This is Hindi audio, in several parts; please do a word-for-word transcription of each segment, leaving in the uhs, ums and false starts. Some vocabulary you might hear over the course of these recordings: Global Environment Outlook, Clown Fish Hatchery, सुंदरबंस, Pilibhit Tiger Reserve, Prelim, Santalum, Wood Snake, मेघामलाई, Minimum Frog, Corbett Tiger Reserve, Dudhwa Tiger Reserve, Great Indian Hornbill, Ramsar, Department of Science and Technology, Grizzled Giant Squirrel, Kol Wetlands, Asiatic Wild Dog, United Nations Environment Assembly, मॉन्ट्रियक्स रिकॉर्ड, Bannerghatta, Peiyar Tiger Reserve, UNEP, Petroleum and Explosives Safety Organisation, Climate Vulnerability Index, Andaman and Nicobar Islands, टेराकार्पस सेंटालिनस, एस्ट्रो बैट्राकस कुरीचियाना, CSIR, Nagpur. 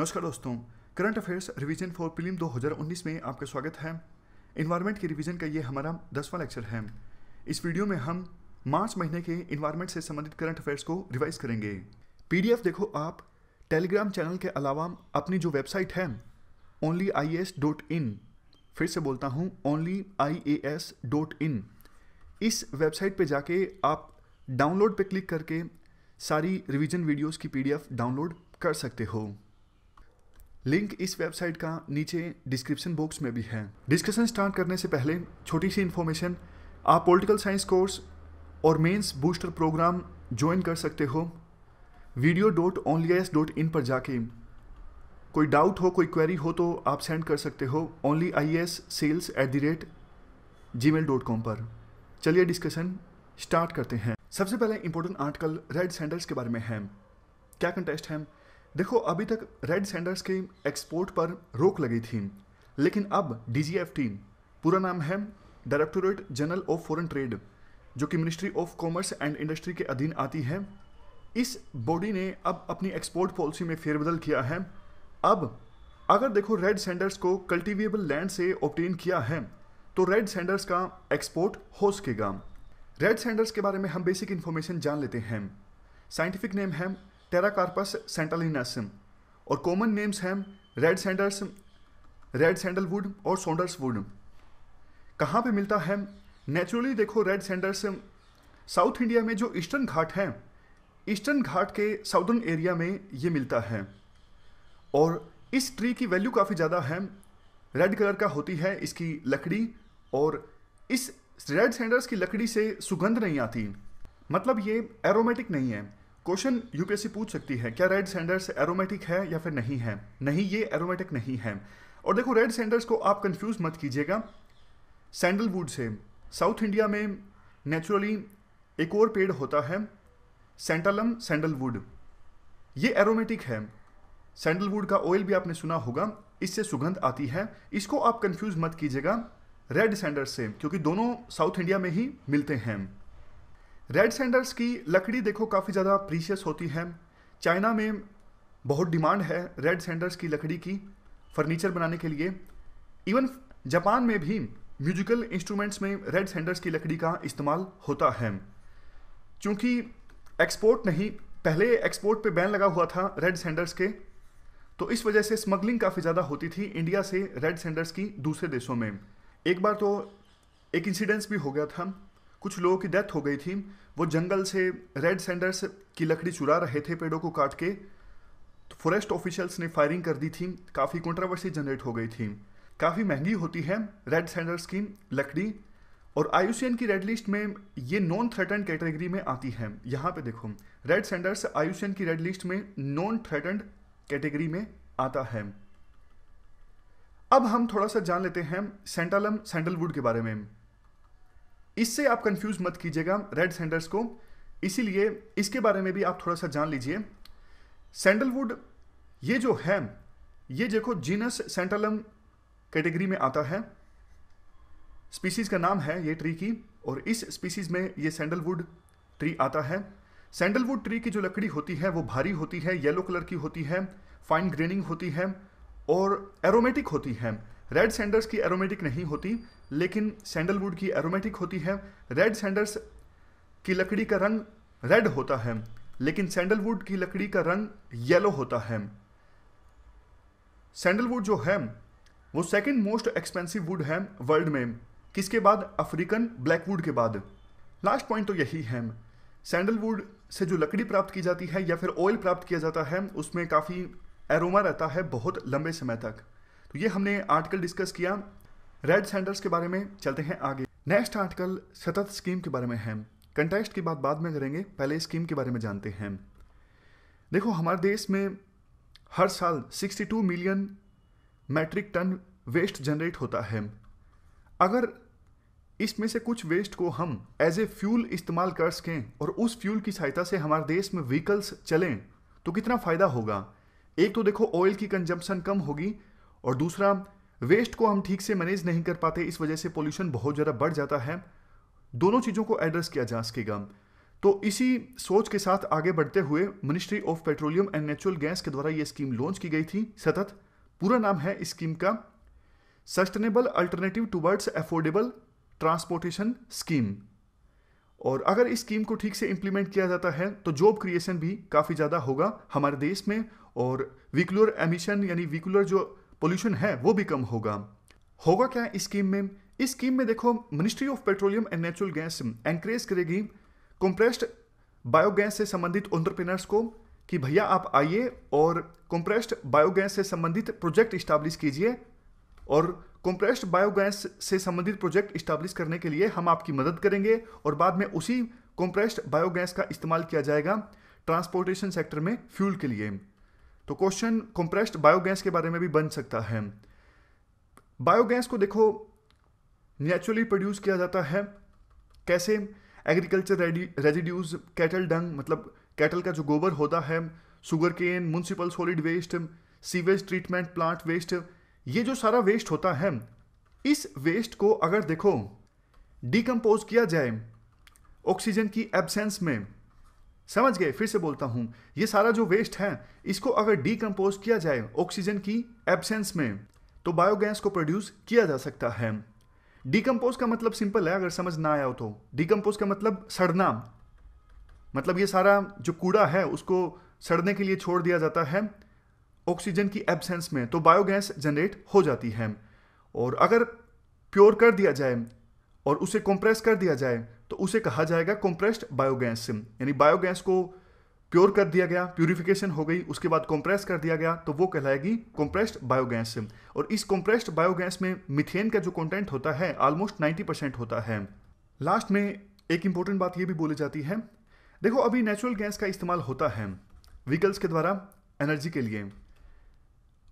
नमस्कार दोस्तों, current affairs revision for prelims दो हज़ार उन्नीस में आपका स्वागत है। इन्वायरमेंट के रिवीजन का ये हमारा दसवां लेक्चर है। इस वीडियो में हम मार्च महीने के इन्वायरमेंट से संबंधित करंट अफेयर्स को रिवाइज करेंगे। पीडीएफ देखो आप टेलीग्राम चैनल के अलावा अपनी जो वेबसाइट है only I A S dot in, फिर से बोलता हूँ only I A S dot in, इस वेबसाइट पे जाके आप डाउनलोड पे क्लिक करके सारी रिवीजन वीडियोस की पीडीएफ डाउनलोड कर सकते हो। लिंक इस वेबसाइट का नीचे डिस्क्रिप्शन बॉक्स में भी है। डिस्कशन स्टार्ट करने से पहले छोटी सी इन्फॉर्मेशन, आप पॉलिटिकल साइंस कोर्स और मेंस बूस्टर प्रोग्राम ज्वाइन कर सकते हो। Video dot only I A S dot in पर जाके कोई डाउट हो, कोई क्वेरी हो तो आप सेंड कर सकते हो only I A S sales at the rate Gmail dot com पर। चलिए डिस्कशन स्टार्ट करते हैं। सबसे पहले इंपॉर्टेंट आर्टिकल रेड सैंडर्स के बारे में है। क्या कंटेस्ट है? देखो, अभी तक रेड सैंडर्स के एक्सपोर्ट पर रोक लगी थी, लेकिन अब डी जी एफ टी, पूरा नाम है directorate general of foreign trade, जो कि ministry of commerce and industry के अधीन आती है, इस बॉडी ने अब अपनी एक्सपोर्ट पॉलिसी में फेरबदल किया है। अब अगर देखो रेड सैंडर्स को कल्टीवेबल लैंड से ऑब्टेन किया है तो रेड सैंडर्स का एक्सपोर्ट हो सकेगा। रेड सैंडर्स के बारे में हम बेसिक इन्फॉर्मेशन जान लेते हैं। साइंटिफिक नेम है टेराकार्पस सेंटालिनस और कॉमन नेम्स हैं रेड सैंडर्स, रेड सैंडलवुड और सॉन्डर्सवुड। कहाँ पे मिलता है? नेचुरली देखो रेड सैंडर्स साउथ इंडिया में जो ईस्टर्न घाट है, ईस्टर्न घाट के साउदर्न एरिया में ये मिलता है और इस ट्री की वैल्यू काफ़ी ज़्यादा है। रेड कलर का होती है इसकी लकड़ी और इस रेड सैंडर्स की लकड़ी से सुगंध नहीं आती, मतलब ये एरोमेटिक नहीं है। क्वेश्चन यूपीएससी पूछ सकती है क्या रेड सैंडर्स एरोमेटिक है या फिर नहीं है। नहीं, ये एरोमेटिक नहीं है। और देखो रेड सैंडर्स को आप कंफ्यूज मत कीजिएगा सैंडलवुड से। साउथ इंडिया में नेचुरली एक और पेड़ होता है सेंटालम सैंडलवुड, ये एरोमेटिक है। सैंडलवुड का ऑयल भी आपने सुना होगा, इससे सुगंध आती है। इसको आप कंफ्यूज मत कीजिएगा रेड सैंडर्स से, क्योंकि दोनों साउथ इंडिया में ही मिलते हैं। रेड सैंडर्स की लकड़ी देखो काफ़ी ज़्यादा प्रीशियस होती है। चाइना में बहुत डिमांड है रेड सैंडर्स की लकड़ी की फर्नीचर बनाने के लिए। इवन जापान में भी म्यूजिकल इंस्ट्रूमेंट्स में रेड सैंडर्स की लकड़ी का इस्तेमाल होता है। चूँकि एक्सपोर्ट नहीं, पहले एक्सपोर्ट पे बैन लगा हुआ था रेड सैंडर्स के, तो इस वजह से स्मगलिंग काफ़ी ज़्यादा होती थी इंडिया से रेड सैंडर्स की दूसरे देशों में। एक बार तो एक इंसिडेंस भी हो गया था, कुछ लोगों की डेथ हो गई थी, वो जंगल से रेड सैंडर्स की लकड़ी चुरा रहे थे पेड़ों को काट के, तो फॉरेस्ट ऑफिशियल्स ने फायरिंग कर दी थी, काफ़ी कंट्रोवर्सी जनरेट हो गई थी। काफ़ी महंगी होती है रेड सैंडर्स की लकड़ी और आई यू सी एन की रेड लिस्ट में ये नॉन थ्रेटन्ड कैटेगरी में आती है। यहाँ पे देखो red sanders I U C N की रेड लिस्ट में नॉन थ्रेटन्ड कैटेगरी में आता है। अब हम थोड़ा सा जान लेते हैं सेंटालम सैंडलवुड के बारे में। इससे आप कंफ्यूज मत कीजिएगा रेड सैंडर्स को, इसीलिए इसके बारे में भी आप थोड़ा सा जान लीजिए। सैंडलवुड ये जो है, ये देखो जीनस सेंटालम कैटेगरी में आता है। स्पीसीज का नाम है ये ट्री की और इस स्पीसीज में ये सैंडलवुड ट्री आता है। सैंडलवुड ट्री की जो लकड़ी होती है वो भारी होती है, येलो कलर की होती है, फाइन ग्रेनिंग होती है और एरोमेटिक होती है। रेड सैंडर्स की एरोमेटिक नहीं होती, लेकिन सैंडलवुड की एरोमेटिक होती है। रेड सैंडर्स की लकड़ी का रंग रेड होता है, लेकिन सैंडलवुड की लकड़ी का रंग येलो होता है। सैंडलवुड जो है वो सेकेंड मोस्ट एक्सपेंसिव वुड है वर्ल्ड में, किसके बाद? अफ्रीकन ब्लैकवुड के बाद। लास्ट पॉइंट तो यही है, सैंडलवुड से जो लकड़ी प्राप्त की जाती है या फिर ऑयल प्राप्त किया जाता है उसमें काफ़ी एरोमा रहता है बहुत लंबे समय तक। तो ये हमने आर्टिकल डिस्कस किया रेड सैंडर्स के बारे में। चलते हैं आगे। नेक्स्ट आर्टिकल सतत स्कीम के बारे में है। कंटेस्ट की बात बाद में करेंगे, पहले स्कीम के बारे में जानते हैं। देखो हमारे देश में हर साल बासठ million metric ton waste generate होता है। अगर इसमें से कुछ वेस्ट को हम एज ए फ्यूल इस्तेमाल कर सकें और उस फ्यूल की सहायता से हमारे देश में व्हीकल्स चलें तो कितना फ़ायदा होगा। एक तो देखो ऑयल की कंजम्पशन कम होगी और दूसरा वेस्ट को हम ठीक से मैनेज नहीं कर पाते, इस वजह से पोल्यूशन बहुत ज़्यादा बढ़ जाता है। दोनों चीज़ों को एड्रेस किया जा सकेगा। तो इसी सोच के साथ आगे बढ़ते हुए ministry of petroleum and natural gas के द्वारा ये स्कीम लॉन्च की गई थी। सतत पूरा नाम है इस स्कीम का sustainable alternative towards affordable transportation scheme. और अगर इस स्कीम को ठीक से इम्प्लीमेंट किया जाता है तो जॉब क्रिएशन भी काफ़ी ज़्यादा होगा हमारे देश में, और वीकुलर एमिशन यानी वीकुलर जो पोल्यूशन है वो भी कम होगा। होगा क्या इस स्कीम में? इस स्कीम में देखो, ministry of petroleum and natural gas encourage करेगी कंप्रेस्ड बायोगैस से संबंधित एंटरप्रेन्योर्स को कि भैया आप आइए और कंप्रेस्ड बायोगैस से संबंधित प्रोजेक्ट इस्टेब्लिश कीजिए, और कंप्रेस्ड बायोगैस से संबंधित प्रोजेक्ट इस्टेब्लिश करने के लिए हम आपकी मदद करेंगे, और बाद में उसी कंप्रेस्ड बायोगैस का इस्तेमाल किया जाएगा ट्रांसपोर्टेशन सेक्टर में फ्यूल के लिए। तो क्वेश्चन कंप्रेस्ड बायोगैस के बारे में भी बन सकता है। बायोगैस को देखो नेचुरली प्रोड्यूस किया जाता है कैसे? एग्रीकल्चर रेजिड्यूज, कैटल डंग मतलब कैटल का जो गोबर होता है, sugar cane, municipal solid waste, sewage treatment plant waste, ये जो सारा वेस्ट होता है, इस वेस्ट को अगर देखो डिकम्पोज किया जाए ऑक्सीजन की एब्सेंस में, समझ गए? फिर से बोलता हूं, ये सारा जो वेस्ट है इसको अगर डिकम्पोज किया जाए ऑक्सीजन की एब्सेंस में तो बायोगैस को प्रोड्यूस किया जा सकता है। डिकम्पोज का मतलब सिंपल है, अगर समझ ना आया हो तो, डिकम्पोज का मतलब सड़ना, मतलब ये सारा जो कूड़ा है उसको सड़ने के लिए छोड़ दिया जाता है ऑक्सीजन की एब्सेंस में, तो बायोगैस जनरेट हो जाती है। और अगर प्योर कर दिया जाए और उसे कंप्रेस कर दिया जाए तो उसे कहा जाएगा कंप्रेस्ड बायोगैस, यानी बायोगैस को प्योर कर दिया गया, प्यूरिफिकेशन हो गई, उसके बाद कंप्रेस कर दिया गया तो वो कहलाएगी कंप्रेस्ड बायोगैस। और इस कंप्रेस्ड बायोगैस में मीथेन का जो कंटेंट होता है ऑलमोस्ट नब्बे परसेंट होता है। लास्ट में एक इंपॉर्टेंट बात ये भी बोली जाती है, देखो अभी नेचुरल गैस का इस्तेमाल होता है व्हीकल्स के द्वारा एनर्जी के लिए।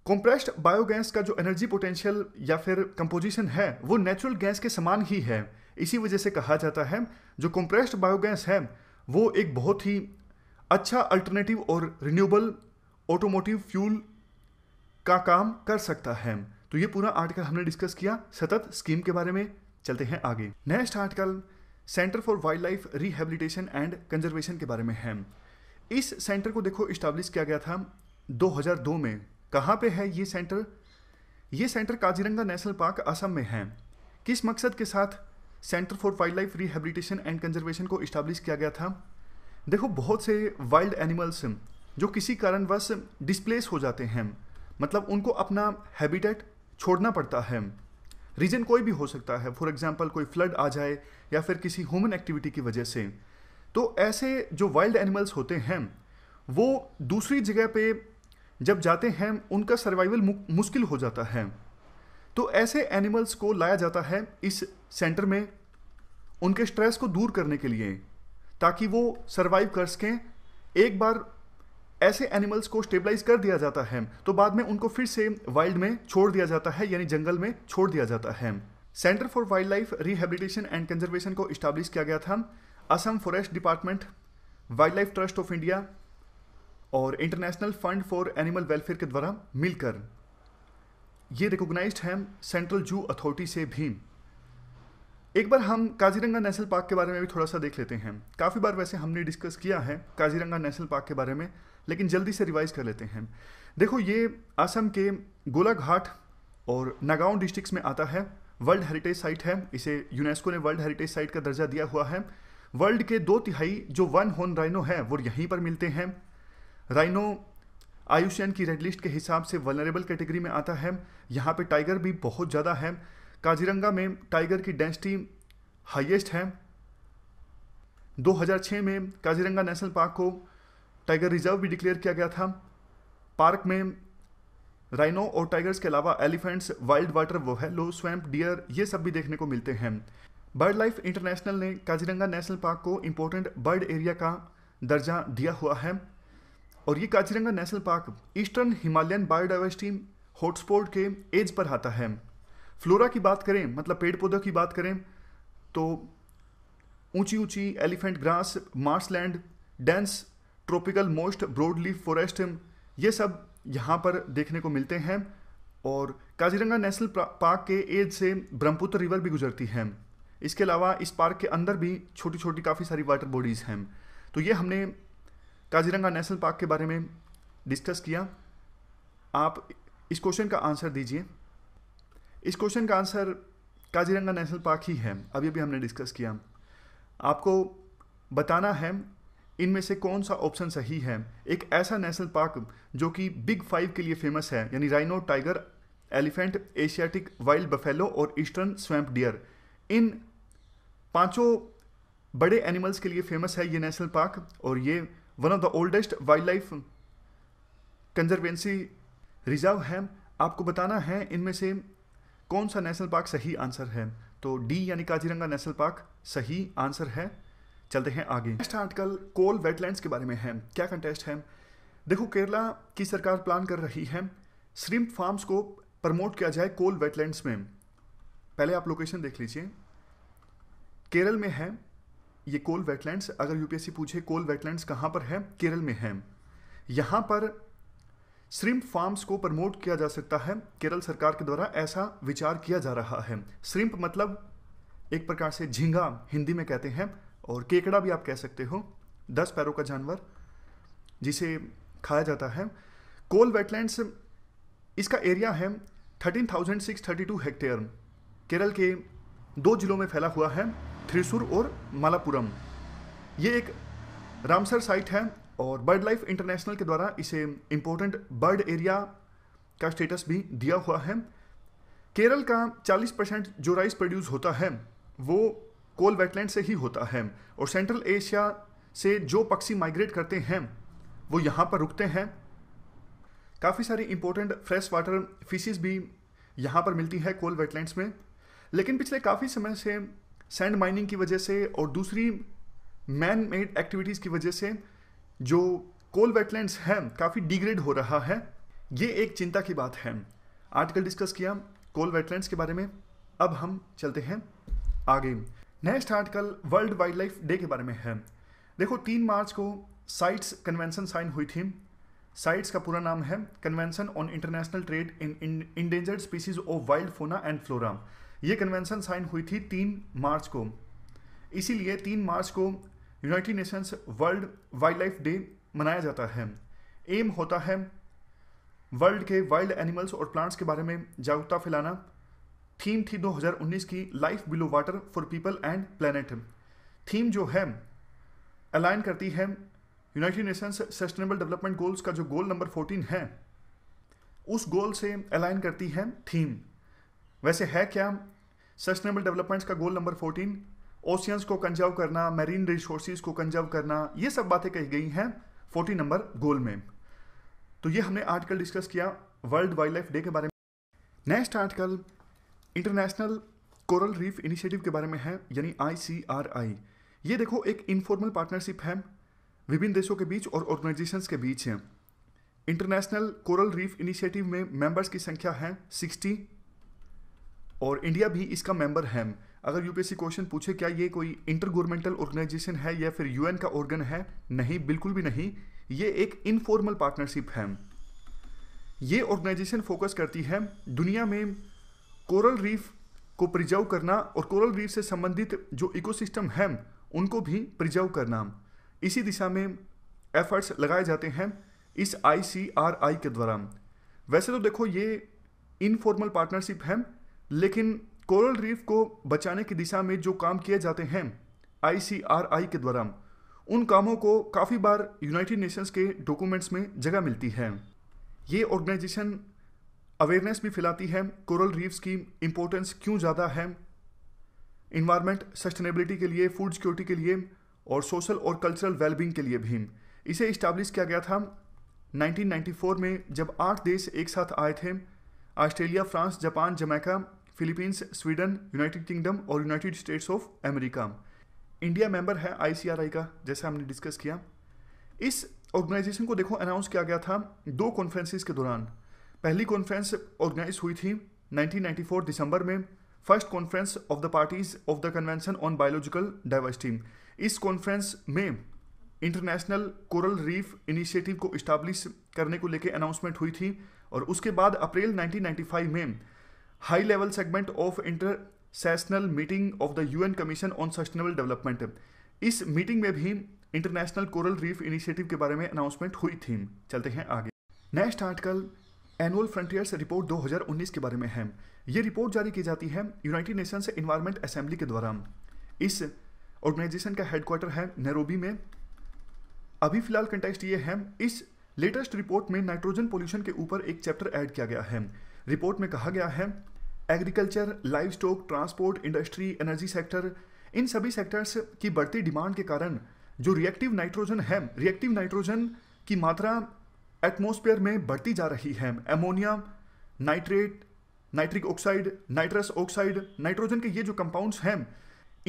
कंप्रेस्ड बायोगैस का जो एनर्जी पोटेंशियल या फिर कंपोजिशन है वो नेचुरल गैस के समान ही है, इसी वजह से कहा जाता है जो कंप्रेस्ड बायोगैस है वो एक बहुत ही अच्छा अल्टरनेटिव और रिन्यूएबल ऑटोमोटिव फ्यूल का काम कर सकता है। तो ये पूरा आर्टिकल हमने डिस्कस किया सतत स्कीम के बारे में। चलते हैं आगे। Next article centre for wild life rehabilitation and conservation के बारे में है। इस सेंटर को देखो इस्टेब्लिश किया गया था दो हज़ार दो में। कहाँ पे है ये सेंटर? ये centre Kaziranga national park Assam में है। किस मकसद के साथ centre for wild life rehabilitation and conservation को इस्टेब्लिश किया गया था? देखो बहुत से वाइल्ड एनिमल्स जो किसी कारणवश डिस्प्लेस हो जाते हैं, मतलब उनको अपना हैबिटेट छोड़ना पड़ता है, रीज़न कोई भी हो सकता है, फॉर एग्जांपल कोई फ्लड आ जाए या फिर किसी ह्यूमन एक्टिविटी की वजह से, तो ऐसे जो वाइल्ड एनिमल्स होते हैं वो दूसरी जगह पे जब जाते हैं उनका सर्वाइवल मुश्किल हो जाता है। तो ऐसे एनिमल्स को लाया जाता है इस सेंटर में उनके स्ट्रेस को दूर करने के लिए, ताकि वो सर्वाइव कर सकें। एक बार ऐसे एनिमल्स को स्टेबलाइज कर दिया जाता है तो बाद में उनको फिर से वाइल्ड में छोड़ दिया जाता है, यानी जंगल में छोड़ दिया जाता है। Centre for wild life rehabilitation and conservation को इस्टेब्लिश किया गया था Assam forest department, wild life trust of India और international fund for animal welfare के द्वारा मिलकर। ये रिकॉग्नाइज्ड है सेंट्रल जू अथॉरिटी से भी। एक बार हम काजीरंगा नेशनल पार्क के बारे में भी थोड़ा सा देख लेते हैं। काफ़ी बार वैसे हमने डिस्कस किया है काजीरंगा नेशनल पार्क के बारे में, लेकिन जल्दी से रिवाइज कर लेते हैं। देखो ये असम के गोलाघाट और नागांव डिस्ट्रिक्ट्स में आता है। वर्ल्ड हेरिटेज साइट है, इसे यूनेस्को ने वर्ल्ड हेरिटेज साइट का दर्जा दिया हुआ है। वर्ल्ड के दो तिहाई जो वन हॉर्न राइनो है वो यहीं पर मिलते हैं। राइनो आईयूसीएन की रेड लिस्ट के हिसाब से वल्नरेबल कैटेगरी में आता है। यहाँ पे टाइगर भी बहुत ज़्यादा है। काजीरंगा में टाइगर की डेंसिटी हाईएस्ट है। दो हज़ार छह में काजीरंगा नेशनल पार्क को टाइगर रिजर्व भी डिक्लेयर किया गया था। पार्क में राइनो और टाइगर्स के अलावा elephants, wild water buffalo, swamp deer, ये सब भी देखने को मिलते हैं। बर्ड लाइफ इंटरनेशनल ने काजीरंगा नेशनल पार्क को इम्पोर्टेंट बर्ड एरिया का दर्जा दिया हुआ है। और ये Kaziranga national park eastern Himalayan biodiversity hotspot के एज पर आता है। फ्लोरा की बात करें, मतलब पेड़ पौधों की बात करें, तो ऊंची ऊंची elephant grass, marshland, dense tropical moist broadleaf forest, ये सब यहाँ पर देखने को मिलते हैं। और काजीरंगा नेशनल पार्क के एज से ब्रह्मपुत्र रिवर भी गुजरती है। इसके अलावा इस पार्क के अंदर भी छोटी छोटी काफ़ी सारी वाटर बॉडीज़ हैं। तो ये हमने काजीरंगा नेशनल पार्क के बारे में डिस्कस किया। आप इस क्वेश्चन का आंसर दीजिए। इस क्वेश्चन का आंसर काजीरंगा नेशनल पार्क ही है, अभी अभी हमने डिस्कस किया। आपको बताना है इनमें से कौन सा ऑप्शन सही है। एक ऐसा नेशनल पार्क जो कि बिग फाइव के लिए फेमस है, यानी rhino, tiger, elephant, Asiatic wild buffalo और ईस्टर्न स्वैम्प डियर, इन पांचों बड़े एनिमल्स के लिए फेमस है ये नेशनल पार्क। और ये one of the oldest wild life conservancy reserve है। आपको बताना है इनमें से कौन सा नेशनल पार्क सही आंसर है। तो डी यानी काजीरंगा नेशनल पार्क सही आंसर है। चलते हैं आगे। नेक्स्ट आर्टिकल कोल वेटलैंड्स के बारे में है। क्या कंटेस्ट है? देखो, केरला की सरकार प्लान कर रही है श्रिम्प फार्म्स को प्रमोट किया जाए कोल वेटलैंड्स में। पहले आप लोकेशन देख लीजिए, केरल में है ये कोल वेटलैंड्स। अगर यूपीएससी पूछे कोल वेटलैंड्स कहाँ पर है, केरल में है। यहाँ पर श्रिम्प फार्म्स को प्रमोट किया जा सकता है, केरल सरकार के द्वारा ऐसा विचार किया जा रहा है। श्रिम्प मतलब एक प्रकार से झींगा हिंदी में कहते हैं, और केकड़ा भी आप कह सकते हो, दस पैरों का जानवर जिसे खाया जाता है। कोल वेटलैंड्स, इसका एरिया है thirteen thousand six thirty two hectare, Kerala के दो जिलों में फैला हुआ है, थ्रिसूर और मालापुरम। ये एक रामसर साइट है और बर्ड लाइफ इंटरनेशनल के द्वारा इसे इम्पोर्टेंट बर्ड एरिया का स्टेटस भी दिया हुआ है। केरल का चालीस परसेंट जो राइस प्रोड्यूस होता है वो कोल वेटलैंड से ही होता है, और सेंट्रल एशिया से जो पक्षी माइग्रेट करते हैं वो यहाँ पर रुकते हैं। काफ़ी सारी इंपॉर्टेंट फ्रेश वाटर फिशेस भी यहाँ पर मिलती है कोल वेटलैंड्स में। लेकिन पिछले काफ़ी समय से सैंड माइनिंग की वजह से और दूसरी मैन मेड एक्टिविटीज़ की वजह से जो कोल वेटलैंड्स हैं काफ़ी डिग्रेड हो रहा है। ये एक चिंता की बात है। आर्टिकल डिस्कस किया कोल वेटलैंड्स के बारे में। अब हम चलते हैं आगे। Next article world wild life day के बारे में है। देखो, तीन मार्च को साइट्स कन्वेंशन साइन हुई थी। साइट्स का पूरा नाम है convention on international trade in endangered species of wild fauna and flora. ये कन्वेंशन साइन हुई थी तीन मार्च को, इसीलिए तीन मार्च को United Nations world wild life day मनाया जाता है। एम होता है वर्ल्ड के वाइल्ड एनिमल्स और प्लांट्स के बारे में जागरूकता फैलाना। थीम थी दो हज़ार उन्नीस की life below water for people and planet. Theme जो है अलाइन करती है United Nations sustainable development goals का जो गोल नंबर फोर्टीन है, उस गोल से अलाइन करती है थीम। वैसे है क्या सस्टेनेबल डेवलपमेंट्स का गोल नंबर फोर्टीन? ओशियंस को कंजर्व करना, मैरीन रिसोर्सेज को कंजर्व करना, ये सब बातें कही गई हैं फोर्टीन नंबर गोल में। तो ये हमने आर्टिकल डिस्कस किया वर्ल्ड वाइल्ड लाइफ डे के बारे में। Next article international coral reef initiative के बारे में है, यानी आई सी आर आई। ये देखो एक इनफॉर्मल पार्टनरशिप है विभिन्न देशों के बीच और ऑर्गेनाइजेशंस के बीच है। इंटरनेशनल कोरल रीफ इनिशिएटिव में मेंबर्स की संख्या है साठ और इंडिया भी इसका मेंबर है। अगर यूपीएससी क्वेश्चन पूछे क्या ये कोई इंटरगवर्नमेंटल ऑर्गेनाइजेशन है या फिर यूएन का ऑर्गन है, नहीं, बिल्कुल भी नहीं। ये एक इनफॉर्मल पार्टनरशिप है। ये ऑर्गेनाइजेशन फोकस करती है दुनिया में कोरल रीफ को प्रिजर्व करना और कोरल रीफ से संबंधित जो इकोसिस्टम हैं उनको भी प्रिजर्व करना। इसी दिशा में एफर्ट्स लगाए जाते हैं इस आई सी आर आई के द्वारा। वैसे तो देखो ये इनफॉर्मल पार्टनरशिप है, लेकिन कोरल रीफ को बचाने की दिशा में जो काम किए जाते हैं आई सी आर आई के द्वारा, उन कामों को काफ़ी बार यूनाइटेड नेशंस के डॉक्यूमेंट्स में जगह मिलती है। ये ऑर्गेनाइजेशन अवेयरनेस भी फैलाती है कोरल रीफ्स की इम्पोर्टेंस क्यों ज़्यादा है, इन्वायरमेंट सस्टेनेबिलिटी के लिए, फूड सिक्योरिटी के लिए और सोशल और कल्चरल वेलबींग के लिए भी। इसे इस्टेब्लिश किया गया था नाइनटीन नाइंटी फोर में, जब आठ देश एक साथ आए थे, Australia, France, Japan, Jamaica, Philippines, Sweden, United Kingdom और United States of America. India member है आई सी आर आई का, जैसा हमने डिस्कस किया। इस ऑर्गेनाइजेशन को देखो अनाउंस किया गया था दो कॉन्फ्रेंसेस के दौरान। पहली कॉन्फ्रेंस ऑर्गेनाइज हुई थी नाइनटीन नाइंटी फोर दिसंबर में, first conference of the parties of the convention on biological diversity. इस कॉन्फ्रेंस में इंटरनेशनल कोरल रीफ इनिशिएटिव को इस्टेब्लिश करने को लेकर अनाउंसमेंट हुई थी। और उसके बाद अप्रैल नाइनटीन नाइंटी फाइव में high level segment of inter sessional meeting of the UN commission on sustainable development. इस मीटिंग में भी इंटरनेशनल कोरल रीफ इनिशिएटिव के बारे में अनाउंसमेंट हुई थी। चलते हैं आगे। Next article annual frontiers report दो हज़ार उन्नीस के बारे में है। ये रिपोर्ट जारी की जाती है यूनाइटेड नेशंस एनवायरमेंट असेंबली के द्वारा। इस ऑर्गेनाइजेशन का हेडक्वार्टर है नैरोबी में। अभी फिलहाल कंटेक्स्ट ये है, इस लेटेस्ट रिपोर्ट में नाइट्रोजन पोल्यूशन के ऊपर एक चैप्टर ऐड किया गया है। रिपोर्ट में कहा गया है agriculture, live stock, transport, industry, energy sector, इन सभी सेक्टर्स की बढ़ती डिमांड के कारण जो रिएक्टिव नाइट्रोजन है, रिएक्टिव नाइट्रोजन की मात्रा एटमॉस्फेयर में बढ़ती जा रही है। Ammonia, nitrate, nitric oxide, nitrous oxide, nitrogen के ये जो कंपाउंड्स हैं,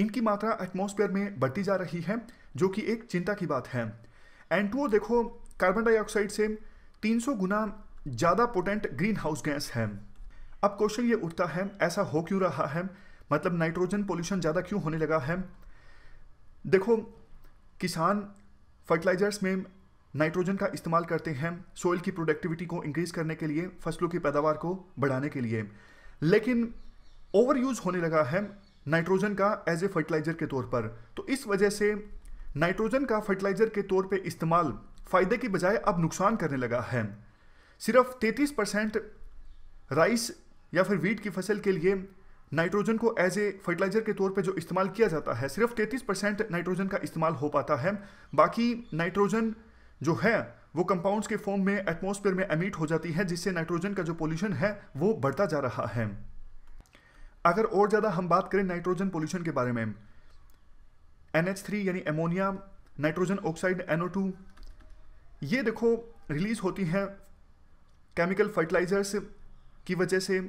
इनकी मात्रा एटमॉस्फेयर में बढ़ती जा रही है, जो कि एक चिंता की बात है। एन टू ओ देखो कार्बन डाइऑक्साइड से तीन सौ गुना ज़्यादा पोटेंट ग्रीन हाउस गैस है। अब क्वेश्चन ये उठता है, ऐसा हो क्यों रहा है, मतलब नाइट्रोजन पोल्यूशन ज़्यादा क्यों होने लगा है। देखो किसान फर्टिलाइजर्स में नाइट्रोजन का इस्तेमाल करते हैं सोइल की प्रोडक्टिविटी को इंक्रीज करने के लिए, फसलों की पैदावार को बढ़ाने के लिए, लेकिन ओवर यूज़ होने लगा है नाइट्रोजन का एज ए फर्टिलाइज़र के तौर पर। तो इस वजह से नाइट्रोजन का फर्टिलाइज़र के तौर पे इस्तेमाल फ़ायदे के बजाय अब नुकसान करने लगा है। सिर्फ तैंतीस परसेंट राइस या फिर वीट की फसल के लिए नाइट्रोजन को एज ए फर्टिलाइजर के तौर पे जो इस्तेमाल किया जाता है, सिर्फ तैंतीस परसेंट नाइट्रोजन का इस्तेमाल हो पाता है। बाकी नाइट्रोजन जो है वो कंपाउंड्स के फॉर्म में एटमॉस्फेयर में एमिट हो जाती है, जिससे नाइट्रोजन का जो पोल्यूशन है वो बढ़ता जा रहा है। अगर और ज़्यादा हम बात करें नाइट्रोजन पोल्यूशन के बारे में, एन एच थ्री यानी ammonia, nitrogen oxide N O two, ये देखो रिलीज होती हैं केमिकल फर्टिलाइजर्स की वजह से,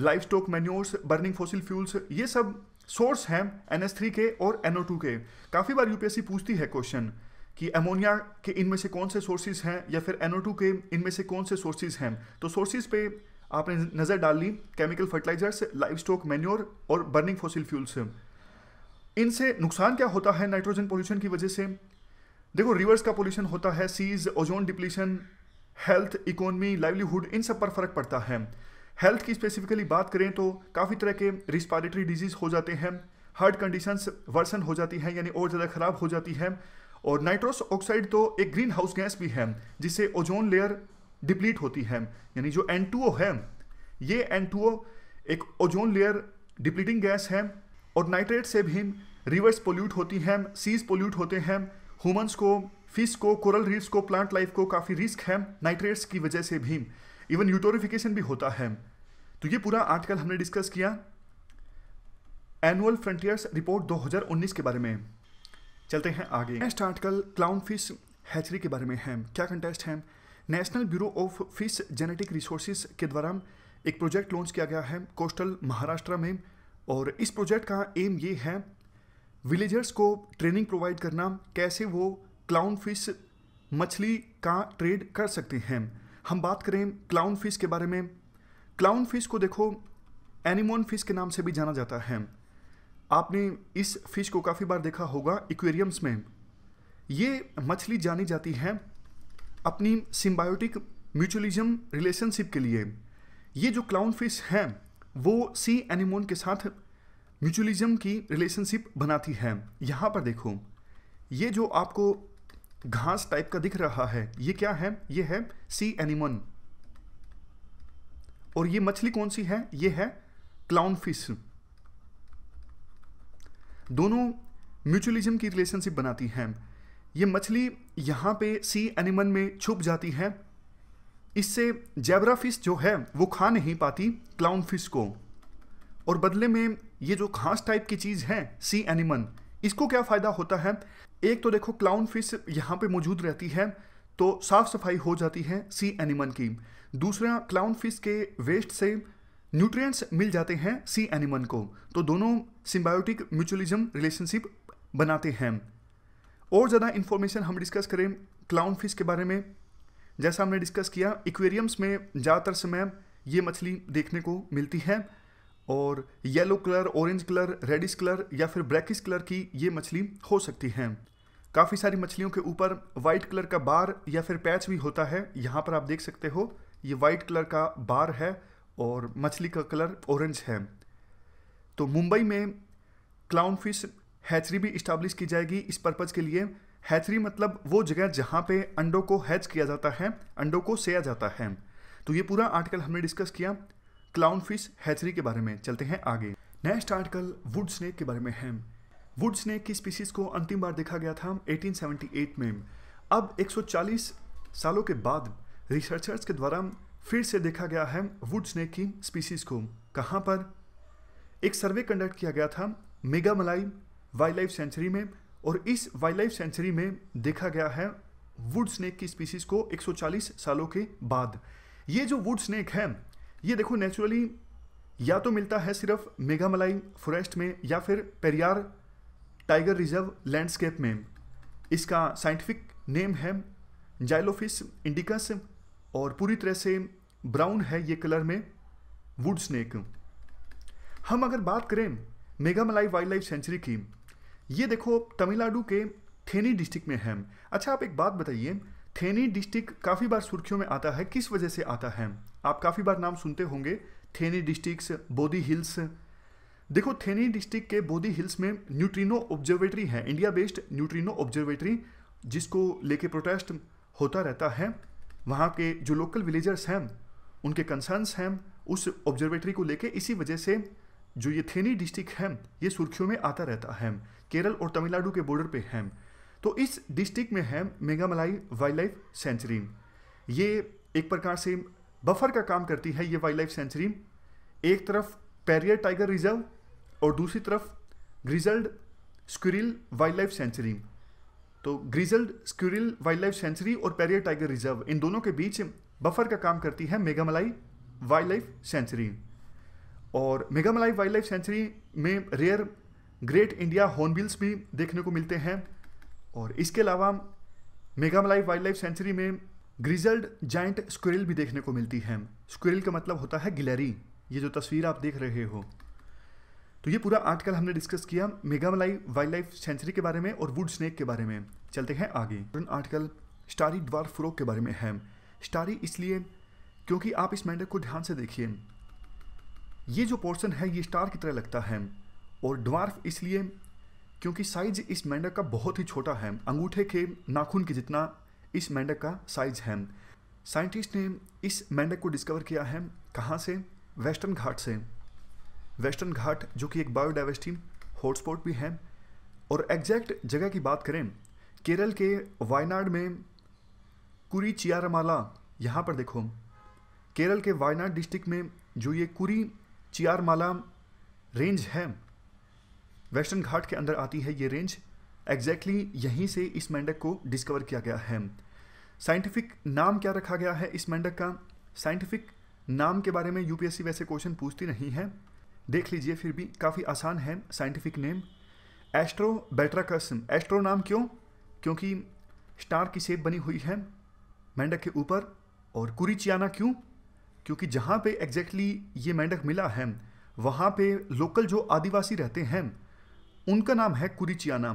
live stock manures, burning fossil fuels, ये सब सोर्स हैं एन एच थ्री के और एन ओ टू के। काफ़ी बार यूपीएससी पूछती है क्वेश्चन कि एमोनिया के इनमें से कौन से सोर्सेज हैं या फिर एन ओ टू के इनमें से कौन से सोर्सेज हैं। तो सोर्सेज पे आपने नज़र डाल ली, chemical fertilisers, live stock manure और बर्निंग फॉसिल फ्यूल्स। इनसे नुकसान क्या होता है नाइट्रोजन पोल्यूशन की वजह से? देखो रिवर्स का पोल्यूशन होता है, seas, ozone depletion, health, economy, livelihood, इन सब पर फर्क पड़ता है। हेल्थ की स्पेसिफिकली बात करें तो काफ़ी तरह के रिस्पायरेटरी डिजीज़ हो जाते हैं, हार्ट कंडीशंस वर्सन हो जाती हैं यानी और ज़्यादा ख़राब हो जाती है। और नाइट्रस ऑक्साइड तो एक ग्रीन हाउस गैस भी है जिससे ओजोन लेयर डिप्लीट होती है, यानी जो एन टू ओ है, ये एन टू ओ एक ओजोन लेयर डिप्लीटिंग गैस है। और नाइट्रेट से भी रिवर्स पोल्यूट होती हैं, सीज पोल्यूट होते हैं, ह्यूमंस को, फिश को, कोरल रीफ्स को, प्लांट लाइफ को काफ़ी रिस्क है नाइट्रेट्स की वजह से भी। इवन यूटोरिफिकेशन भी होता है। तो ये पूरा आर्टिकल हमने डिस्कस किया एनुअल फ्रंटियर्स रिपोर्ट दो हज़ार उन्नीस के बारे में। चलते हैं आगे। Next article clown fish hatchery के बारे में है। क्या कंटेस्ट है? National bureau of fish genetic resources के द्वारा एक प्रोजेक्ट लॉन्च किया गया है कोस्टल महाराष्ट्र में, और इस प्रोजेक्ट का एम ये है विलेजर्स को ट्रेनिंग प्रोवाइड करना, कैसे वो क्लाउन फिश मछली का ट्रेड कर सकते हैं। हम बात करें क्लाउन फिश के बारे में। क्लाउन फिश को देखो एनीमोन फिश के नाम से भी जाना जाता है। आपने इस फिश को काफ़ी बार देखा होगा एक्वेरियम्स में। ये मछली जानी जाती है अपनी सिम्बायोटिक म्यूचुअलिज्म रिलेशनशिप के लिए। ये जो क्लाउन फिश है वो सी एनीमोन के साथ म्यूचुअलिज्म की रिलेशनशिप बनाती है। यहाँ पर देखो ये जो आपको घास टाइप का दिख रहा है, ये क्या है? ये है सी एनिमन। और ये मछली कौन सी है? ये है क्लाउन फिश। दोनों म्यूचुअलिज्म की रिलेशनशिप बनाती हैं। ये मछली यहाँ पे सी एनिमन में छुप जाती है, इससे जेब्रा फिश जो है वो खा नहीं पाती क्लाउन फिश को, और बदले में ये जो घास टाइप की चीज़ है सी एनिमन, इसको क्या फ़ायदा होता है? एक तो देखो क्लाउन फिश यहाँ पे मौजूद रहती है तो साफ़ सफाई हो जाती है सी एनिमल की। दूसरा क्लाउन फिश के वेस्ट से न्यूट्रिएंट्स मिल जाते हैं सी एनिमल को, तो दोनों सिम्बायोटिक म्यूचुअलिज्म रिलेशनशिप बनाते हैं। और ज़्यादा इन्फॉर्मेशन हम डिस्कस करें क्लाउन फिश के बारे में। जैसा हमने डिस्कस किया एक्वेरियम्स में ज़्यादातर समय ये मछली देखने को मिलती है, और yellow colour, orange colour, reddish colour या फिर ब्लैकिश कलर की ये मछली हो सकती हैं। काफ़ी सारी मछलियों के ऊपर वाइट कलर का बार या फिर पैच भी होता है। यहाँ पर आप देख सकते हो ये वाइट कलर का बार है और मछली का कलर ऑरेंज है। तो मुंबई में क्लाउन फिश हैचरी भी इस्टाब्लिश की जाएगी इस पर्पज़ के लिए। हैचरी मतलब वो जगह जहाँ पे अंडों को हैच किया जाता है, अंडों को सेया जाता है। तो ये पूरा आर्टिकल हमने डिस्कस किया क्लाउन फिश हैचरी के बारे में। चलते हैं आगे। नेक्स्ट आर्टिकल वुड स्नेक के बारे में है। वुड स्नेक की स्पीशीज़ को अंतिम बार देखा गया था अठारह सौ अठहत्तर में। अब एक सौ चालीस सालों के बाद रिसर्चर्स के द्वारा फिर से देखा गया है वुड स्नेक की स्पीशीज़ को। कहाँ पर? एक सर्वे कंडक्ट किया गया था मेघमलाई वाइल्ड लाइफ सेंचुरी में, और इस वाइल्ड लाइफ सेंचुरी में देखा गया है वुड स्नेक की स्पीशीज को एक सौ चालीस सालों के बाद। ये जो वुड स्नेक है ये देखो नेचुरली या तो मिलता है सिर्फ मेघामलाई फॉरेस्ट में या फिर पेरियार टाइगर रिजर्व लैंडस्केप में। इसका साइंटिफिक नेम है जाइलोफिस इंडिकस और पूरी तरह से ब्राउन है ये कलर में वुड स्नेक। हम अगर बात करें मेघामलाई वाइल्ड लाइफ सेंचुरी की, ये देखो तमिलनाडु के थेनी डिस्ट्रिक्ट में है। अच्छा आप एक बात बताइए, थेनी डिस्ट्रिक्ट काफ़ी बार सुर्खियों में आता है, किस वजह से आता है? आप काफ़ी बार नाम सुनते होंगे थेनी डिस्ट्रिक्ट्स, बोधी हिल्स। देखो थेनी डिस्ट्रिक्ट के बोधी हिल्स में न्यूट्रिनो ऑब्जर्वेटरी है, इंडिया बेस्ड न्यूट्रिनो ऑब्जर्वेटरी, जिसको लेके प्रोटेस्ट होता रहता है। वहाँ के जो लोकल विलेजर्स हैं उनके कंसर्न्स हैं उस ऑब्जर्वेटरी को लेके, इसी वजह से जो ये थेनी डिस्ट्रिक्ट है ये सुर्खियों में आता रहता है। केरल और तमिलनाडु के बॉर्डर पे है। तो इस डिस्ट्रिक्ट में है मेघामलाई वाइल्ड लाइफ सेंचुरी। ये एक प्रकार से बफर का काम करती है ये वाइल्ड लाइफ सेंचुरी। एक तरफ पेरियर टाइगर रिजर्व और दूसरी तरफ grizzled squirrel wild life sanctuary. तो grizzled squirrel wild life sanctuary और पेरियर टाइगर रिजर्व, इन दोनों के बीच बफर का काम करती है मेघामलाई वाइल्ड लाइफ सेंचुरी। और मेघामलाई वाइल्ड लाइफ सेंचुरी में रेयर ग्रेट इंडिया हॉर्नबिल्स भी देखने को मिलते हैं, और इसके अलावा मेघामलाई वाइल्ड लाइफ सेंचुरी में ग्रिजल्ड जाइंट स्क्विरल भी देखने को मिलती है। स्क्विरल का मतलब होता है गिलहरी, ये जो तस्वीर आप देख रहे हो। तो ये पूरा आर्टिकल हमने डिस्कस किया मेघामलाई वाइल्ड लाइफ सेंचुरी के बारे में और वुड स्नेक के बारे में। चलते हैं आगे। आर्टिकल स्टारी ड्वार्फ फ्रॉग के बारे में है। स्टारी इसलिए क्योंकि आप इस मेंढक को ध्यान से देखिए, ये जो पोर्शन है ये स्टार की तरह लगता है, और ड्वार्फ इसलिए क्योंकि साइज इस मेंढक का बहुत ही छोटा है, अंगूठे के नाखून के जितना इस मेंढक का साइज है। साइंटिस्ट ने इस मेंढक को डिस्कवर किया है कहाँ से? वेस्टर्न घाट से। वेस्टर्न घाट जो कि एक बायोडाइवर्सिटी हॉटस्पॉट भी है। और एग्जैक्ट जगह की बात करें केरल के वायनाड में कुरी चियारमाला, यहाँ पर देखो केरल के वायनाड डिस्ट्रिक्ट में जो ये कुरी चियारमाला रेंज है वेस्टर्न घाट के अंदर आती है ये रेंज। एग्जैक्टली exactly यहीं से इस मेंढक को डिस्कवर किया गया है। साइंटिफिक नाम क्या रखा गया है इस मेंढक का? साइंटिफिक नाम के बारे में यूपीएससी वैसे क्वेश्चन पूछती नहीं है, देख लीजिए, फिर भी काफ़ी आसान है। Scientific name astrobatrachus. Astro नाम क्यों? क्योंकि स्टार की शेप बनी हुई है मेंढक के ऊपर। और कुरीचियाना क्यों? क्योंकि जहाँ पे एग्जैक्टली ये मेंढक मिला है वहाँ पे लोकल जो आदिवासी रहते हैं उनका नाम है कुरीचियाना।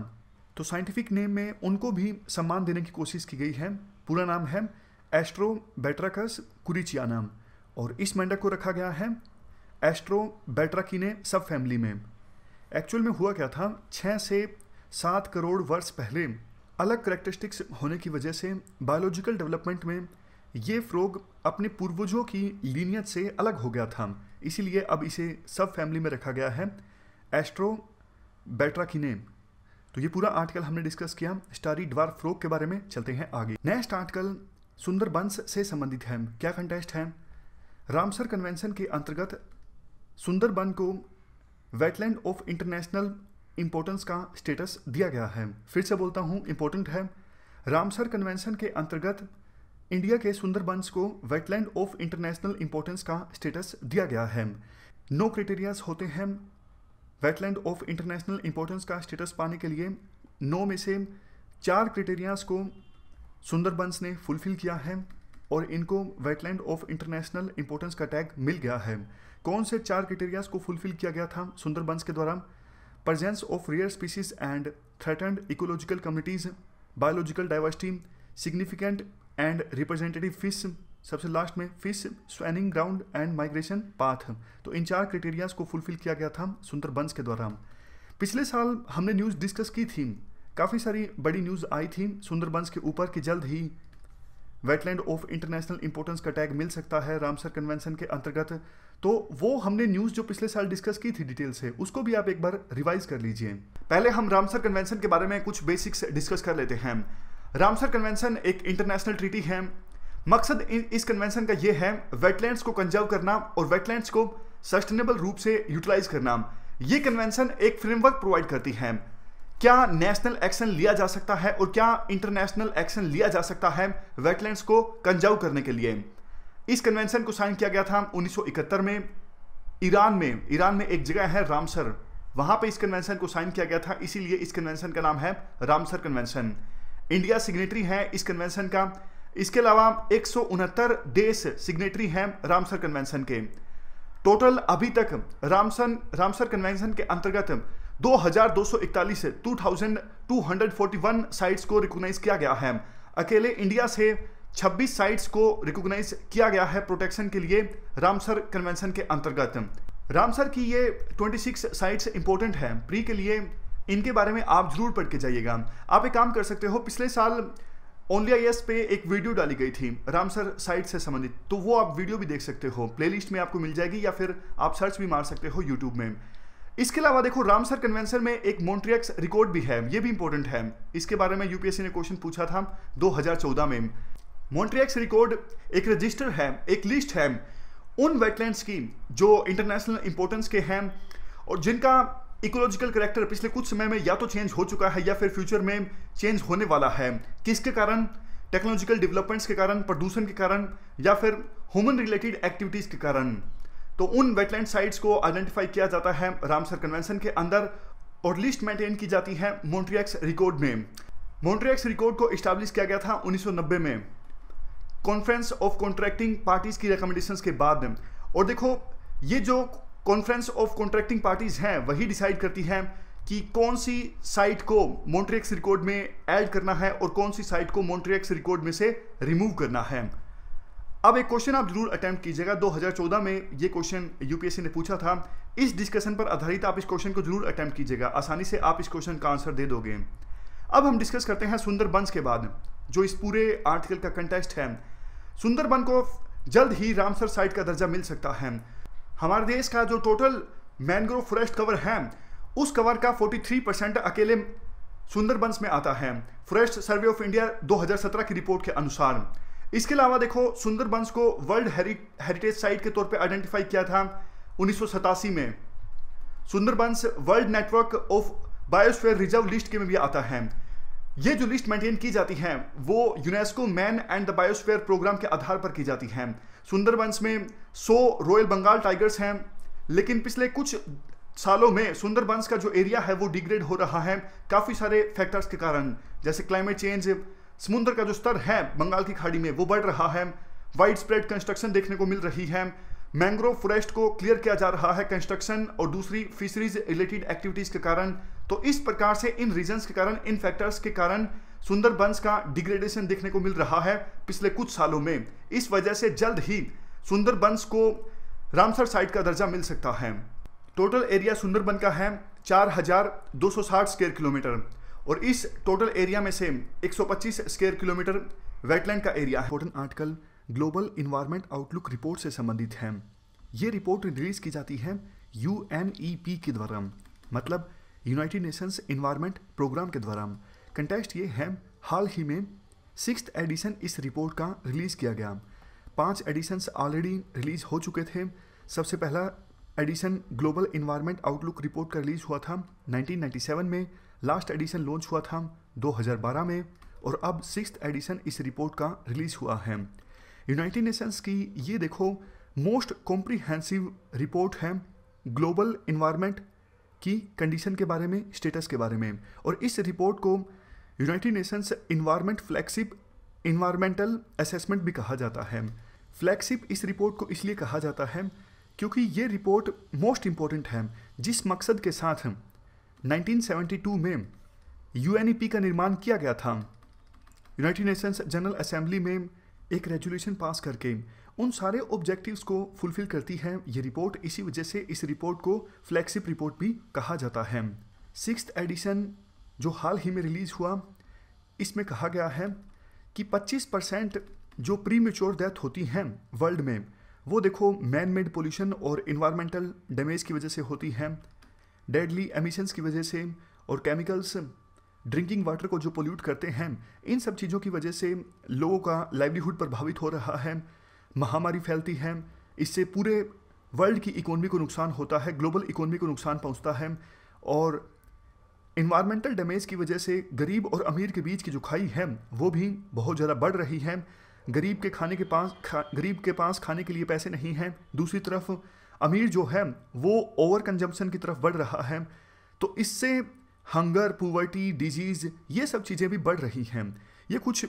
तो साइंटिफिक नेम में उनको भी सम्मान देने की कोशिश की गई है। पूरा नाम है एस्ट्रो बैट्राकस कुरीचियाना, और इस मेंढक को रखा गया है एस्ट्रो बैट्राकीने सब फैमिली में। एक्चुअल में हुआ क्या था, छः से सात करोड़ वर्ष पहले अलग करेक्टरिस्टिक्स होने की वजह से बायोलॉजिकल डेवलपमेंट में ये फ्रॉग अपने पूर्वजों की लीनियत से अलग हो गया था, इसीलिए अब इसे सब फैमिली में रखा गया है एस्ट्रो बैट्राकीने। तो ये पूरा आर्टिकल हमने डिस्कस किया स्टारी ड्वार्फ फ्रॉग के बारे में। चलते हैं आगे। नेक्स्ट आर्टिकल सुंदरबंस से संबंधित है। क्या कंटेस्ट है? रामसर कन्वेंशन के अंतर्गत सुंदरबन को वेटलैंड ऑफ इंटरनेशनल इम्पोर्टेंस का स्टेटस दिया गया है। फिर से बोलता हूँ, इम्पोर्टेंट है। रामसर कन्वेंशन के अंतर्गत इंडिया के सुंदरबंस को वेटलैंड ऑफ इंटरनेशनल इंपॉर्टेंस का स्टेटस दिया गया है। नौ क्राइटेरियाज होते हैं वेटलैंड ऑफ इंटरनेशनल इंपॉर्टेंस का स्टेटस पाने के लिए। नौ में से चार क्राइटेरियाज को सुंदरबंस ने फुलफिल किया है और इनको वेटलैंड ऑफ इंटरनेशनल इंपॉर्टेंस का टैग मिल गया है। कौन से चार क्राइटेरियाज को फुलफिल किया गया था सुंदरबंस के द्वारा? Presence of rare species and threatened ecological communities, biological diversity, significant and representative fish, सबसे लास्ट में fish spawning ground and migration path, तो इन चार क्राइटेरियाज को फुलफिल किया गया था सुंदरबंस के द्वारा। पिछले साल हमने न्यूज़ डिस्कस की थी, काफ़ी सारी बड़ी न्यूज़ आई थी सुंदरबंस के ऊपर कि जल्द ही वेटलैंड ऑफ इंटरनेशनल इंपॉर्टेंस का टैग मिल सकता है रामसर कन्वेंशन के अंतर्गत। तो वो हमने न्यूज़ जो पिछले साल डिस्कस की थी डिटेल से, उसको भी आप एक बार रिवाइज कर लीजिए। पहले हम रामसर कन्वेंशन के बारे में कुछ बेसिक्स डिस्कस कर लेते हैं। रामसर कन्वेंशन एक इंटरनेशनल ट्रीटी है। मकसद इस कन्वेंशन का ये है वेटलैंड्स को कंजर्व करना और वेटलैंड्स को सस्टेनेबल रूप से यूटिलाइज करना। ये कन्वेंशन एक फ्रेमवर्क प्रोवाइड करती है, क्या नेशनल एक्शन लिया जा सकता है और क्या इंटरनेशनल एक्शन लिया जा सकता है वेटलैंड्स को कंजर्व करने के लिए। इस कन्वेंशन को साइन किया गया था उन्नीस सौ इकहत्तर में ईरान में। ईरान में एक जगह है रामसर, वहां पे इस कन्वेंशन को साइन किया गया था, इसीलिए इस कन्वेंशन का नाम है रामसर कन्वेंशन। इंडिया सिग्नेटरी है इस कन्वेंशन का। इसके अलावा एक सौ उनहत्तर देश सिग्नेटरी हैं रामसर कन्वेंशन के। टोटल अभी तक रामसन रामसर कन्वेंशन के अंतर्गत दो हज़ार दो सौ इकतालीस से दो हज़ार दो सौ इकतालीस साइट्स को रिकॉग्नाइज किया गया है। अकेले इंडिया से छब्बीस साइट्स को रिकॉग्नाइज किया गया है प्रोटेक्शन के लिए रामसर कन्वेंशन के अंतर्गत। रामसर की ये छब्बीस साइट्स इंपॉर्टेंट हैं प्री के लिए, इनके बारे में आप जरूर पढ़ के जाइएगा। आप एक काम कर सकते हो, पिछले साल ओनली आई एस पे एक वीडियो डाली गई थी रामसर साइट से संबंधित, तो वो आप वीडियो भी देख सकते हो, प्लेलिस्ट में आपको मिल जाएगी, या फिर आप सर्च भी मार सकते हो यूट्यूब में। इसके अलावा देखो रामसर कन्वेंशन में एक मॉन्ट्रियक्स रिकॉर्ड भी है, ये भी इंपॉर्टेंट है, इसके बारे में यूपीएससी ने क्वेश्चन पूछा था दो हज़ार चौदह में। मॉन्ट्रियक्स रिकॉर्ड एक रजिस्टर है, एक लिस्ट है उन वेटलैंड्स की जो इंटरनेशनल इंपॉर्टेंस के हैं और जिनका इकोलॉजिकल करैक्टर पिछले कुछ समय में या तो चेंज हो चुका है या फिर फ्यूचर में चेंज होने वाला है। किसके कारण? टेक्नोलॉजिकल डेवलपमेंट्स के कारण, प्रदूषण के कारण, या फिर ह्यूमन रिलेटेड एक्टिविटीज़ के कारण। तो उन वेटलैंड साइट्स को आइडेंटिफाई किया जाता है रामसर कन्वेंशन के अंदर और लिस्ट मेंटेन की जाती है मॉन्ट्रियक्स रिकॉर्ड में। मॉन्ट्रियक्स रिकॉर्ड को इस्टेब्लिश किया गया था उन्नीस सौ नब्बे में कॉन्फ्रेंस ऑफ कॉन्ट्रैक्टिंग पार्टीज की रिकमेंडेशंस के बाद। और देखो ये जो कॉन्फ्रेंस ऑफ कॉन्ट्रैक्टिंग पार्टीज हैं वही डिसाइड करती हैं कि कौन सी साइट को मॉन्ट्रियक्स रिकॉर्ड में ऐड करना है और कौन सी साइट को मॉन्ट्रियक्स रिकॉर्ड में से रिमूव करना है। अब एक क्वेश्चन आप जरूर अटेम्प्ट कीजिएगा, दो हज़ार चौदह में ये क्वेश्चन यूपीएससी ने पूछा था, इस डिस्कशन पर आधारित आप इस क्वेश्चन को जरूर अटेम्प्ट कीजिएगा, आसानी से आप इस क्वेश्चन का आंसर दे दोगे। अब हम डिस्कस करते हैं सुंदरबंस के बाद, जो इस पूरे आर्टिकल का कंटेक्स्ट है। सुंदरबन को जल्द ही रामसर साइट का दर्जा मिल सकता है। हमारे देश का जो टोटल मैनग्रोव फॉरेस्ट कवर है उस कवर का तैंतालीस परसेंट अकेले सुंदरबंस में आता है, फॉरेस्ट सर्वे ऑफ इंडिया दो हज़ार सत्रह की रिपोर्ट के अनुसार। इसके अलावा देखो सुंदरबंस को वर्ल्ड हेरिटेज साइट के तौर पे आइडेंटिफाई किया था उन्नीस सौ सतासी में। सुंदरबंस world network of biosphere reserve list के में भी आता है। ये जो लिस्ट मेंटेन की जाती है वो UNESCO man and the biosphere programme के आधार पर की जाती है। सुंदरबंस में सौ रॉयल बंगाल टाइगर्स हैं, लेकिन पिछले कुछ सालों में सुंदरबंस का जो एरिया है वो डिग्रेड हो रहा है काफ़ी सारे फैक्टर्स के कारण, जैसे क्लाइमेट चेंज, समुद्र का जो स्तर है बंगाल की खाड़ी में वो बढ़ रहा है, वाइड स्प्रेड कंस्ट्रक्शन देखने को मिल रही है, मैंग्रोव फॉरेस्ट को क्लियर किया जा रहा है कंस्ट्रक्शन और दूसरी फिशरीज रिलेटेड एक्टिविटीज़ के कारण। तो इस प्रकार से इन रीजन्स के कारण, इन फैक्टर्स के कारण सुंदरबंस का डिग्रेडेशन देखने को मिल रहा है पिछले कुछ सालों में। इस वजह से जल्द ही सुंदरबंस को रामसर साइट का दर्जा मिल सकता है। टोटल एरिया सुंदरबन का है चार हज़ार दो सौ साठ स्क्वायर किलोमीटर और इस टोटल एरिया में से एक सौ पच्चीस स्क्वायर किलोमीटर वेटलैंड का एरिया है। Important article global environment outlook report से संबंधित है। ये रिपोर्ट रिलीज की जाती है यूएनईपी के द्वारा, मतलब यूनाइटेड नेशंस एनवायरमेंट प्रोग्राम के द्वारा। कंटेक्स्ट ये है, हाल ही में सिक्स्थ एडिशन इस रिपोर्ट का रिलीज़ किया गया। पांच एडिशंस ऑलरेडी रिलीज़ हो चुके थे। सबसे पहला edition global environment outlook report का रिलीज़ हुआ था नाइनटीन नाइंटी सेवन में, लास्ट एडिशन लॉन्च हुआ था दो हज़ार बारह में और अब सिक्स्थ एडिशन इस रिपोर्ट का रिलीज़ हुआ है। यूनाइटेड नेशंस की ये देखो मोस्ट कॉम्प्रिहेंसिव रिपोर्ट है ग्लोबल इन्वायरमेंट की कंडीशन के बारे में, स्टेटस के बारे में। और इस रिपोर्ट को United Nations environment flagship environmental assessment भी कहा जाता है। फ्लैगशिप इस रिपोर्ट को इसलिए कहा जाता है क्योंकि ये रिपोर्ट मोस्ट इम्पॉर्टेंट है। जिस मकसद के साथ नाइनटीन सेवेंटी टू में यूएनईपी का निर्माण किया गया था, यूनाइटेड नेशंस जनरल असेंबली में एक रेजुलेशन पास करके उन सारे ऑब्जेक्टिव्स को फुलफिल करती है ये रिपोर्ट। इसी वजह से इस रिपोर्ट को फ्लैगशिप रिपोर्ट भी कहा जाता है। सिक्स्थ एडिशन जो हाल ही में रिलीज़ हुआ, इसमें कहा गया है कि पच्चीस परसेंट जो प्री मेच्योर डेथ होती हैं वर्ल्ड में, वो देखो मैन मेड पोल्यूशन और इन्वायरमेंटल डैमेज की वजह से होती हैं, डेडली एमिशंस की वजह से और केमिकल्स ड्रिंकिंग वाटर को जो पोल्यूट करते हैं, इन सब चीज़ों की वजह से लोगों का लाइवलीहुड प्रभावित हो रहा है, महामारी फैलती है, इससे पूरे वर्ल्ड की इकोनॉमी को नुकसान होता है, ग्लोबल इकोनॉमी को नुकसान पहुंचता है। और इन्वायरमेंटल डैमेज की वजह से गरीब और अमीर के बीच की जो खाई है वो भी बहुत ज़्यादा बढ़ रही है। गरीब के खाने के पास खा, गरीब के पास खाने के लिए पैसे नहीं हैं, दूसरी तरफ अमीर जो है वो ओवर कंजम्पशन की तरफ बढ़ रहा है, तो इससे हंगर, पॉवर्टी, डिजीज़, ये सब चीज़ें भी बढ़ रही हैं। ये कुछ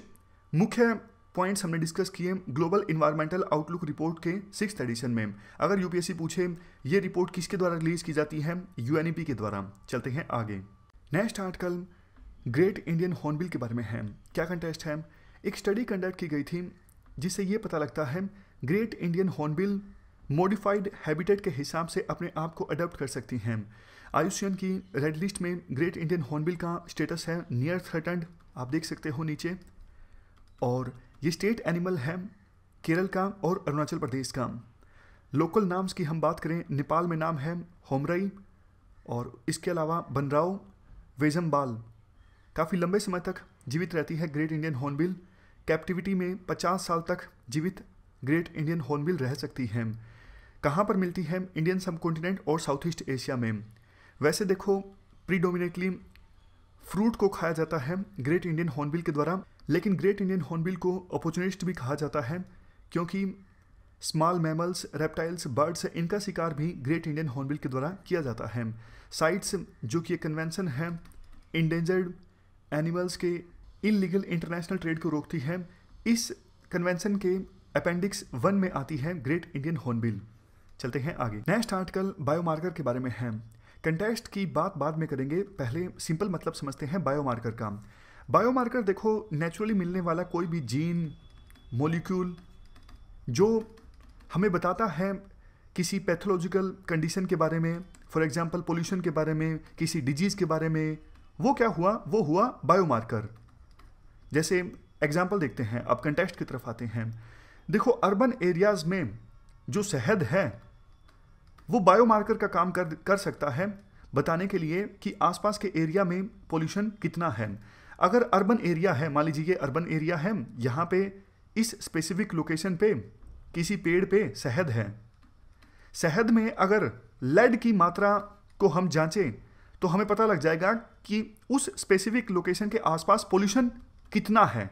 मुख्य पॉइंट्स हमने डिस्कस किए ग्लोबल इन्वायरमेंटल आउटलुक रिपोर्ट के सिक्स्थ एडिशन में। अगर यूपीएससी पूछे ये रिपोर्ट किसके द्वारा रिलीज़ की जाती है, यूएनईपी के द्वारा। चलते हैं आगे। Next article great Indian hornbill के बारे में है। क्या कंटेस्ट है? एक स्टडी कंडक्ट की गई थी जिससे ये पता लगता है great Indian hornbill modified habitat के हिसाब से अपने आप को अडॉप्ट कर सकती हैं। आई यू सी एन की रेड लिस्ट में ग्रेट इंडियन हॉर्नबिल का स्टेटस है नियर थ्रेटन्ड, आप देख सकते हो नीचे, और ये स्टेट एनिमल है केरल का और अरुणाचल प्रदेश का। लोकल नाम्स की हम बात करें, नेपाल में नाम है होमरई और इसके अलावा बनराव, वेजम्बाल। काफ़ी लंबे समय तक जीवित रहती है ग्रेट इंडियन हॉर्नबिल। कैप्टिविटी में पचास साल तक जीवित ग्रेट इंडियन हॉर्नबिल रह सकती है। कहाँ पर मिलती है? इंडियन सब कॉन्टिनेंट और साउथ ईस्ट एशिया में। वैसे देखो प्रीडोमिनेटली फ्रूट को खाया जाता है ग्रेट इंडियन हॉर्नबिल के द्वारा, लेकिन ग्रेट इंडियन हॉर्नबिल को अपॉर्चुनिस्ट भी कहा जाता है क्योंकि स्मॉल मैमल्स, रेप्टाइल्स, बर्ड्स, इनका शिकार भी ग्रेट इंडियन हॉर्नबिल के द्वारा किया जाता है। साइट्स जो कि एक कन्वेंशन है इंडेंजर्ड एनिमल्स के इल्लीगल इंटरनेशनल ट्रेड को रोकती है, इस कन्वेंशन के अपेंडिक्स वन में आती है ग्रेट इंडियन हॉर्नबिल। चलते हैं आगे। नेक्स्ट आर्टिकल बायोमार्कर के बारे में है। कंटेस्ट की बात बाद में करेंगे, पहले सिंपल मतलब समझते हैं बायोमार्कर का। बायोमार्कर देखो नेचुरली मिलने वाला कोई भी जीन, मॉलिक्यूल जो हमें बताता है किसी पैथोलॉजिकल कंडीशन के बारे में, फॉर एग्जांपल पोल्यूशन के बारे में, किसी डिजीज़ के बारे में, वो क्या हुआ? वो हुआ बायोमार्कर। जैसे एग्जाम्पल देखते हैं, अब कंटेस्ट की तरफ आते हैं। देखो अर्बन एरियाज़ में जो शहद है वो बायोमार्कर का काम कर कर सकता है बताने के लिए कि आसपास के एरिया में पोल्यूशन कितना है। अगर अर्बन एरिया है, मान लीजिए अर्बन एरिया है, यहाँ पे इस स्पेसिफिक लोकेशन पे किसी पेड़ पे शहद है, शहद में अगर लेड की मात्रा को हम जांचें तो हमें पता लग जाएगा कि उस स्पेसिफिक लोकेशन के आसपास पोल्यूशन कितना है।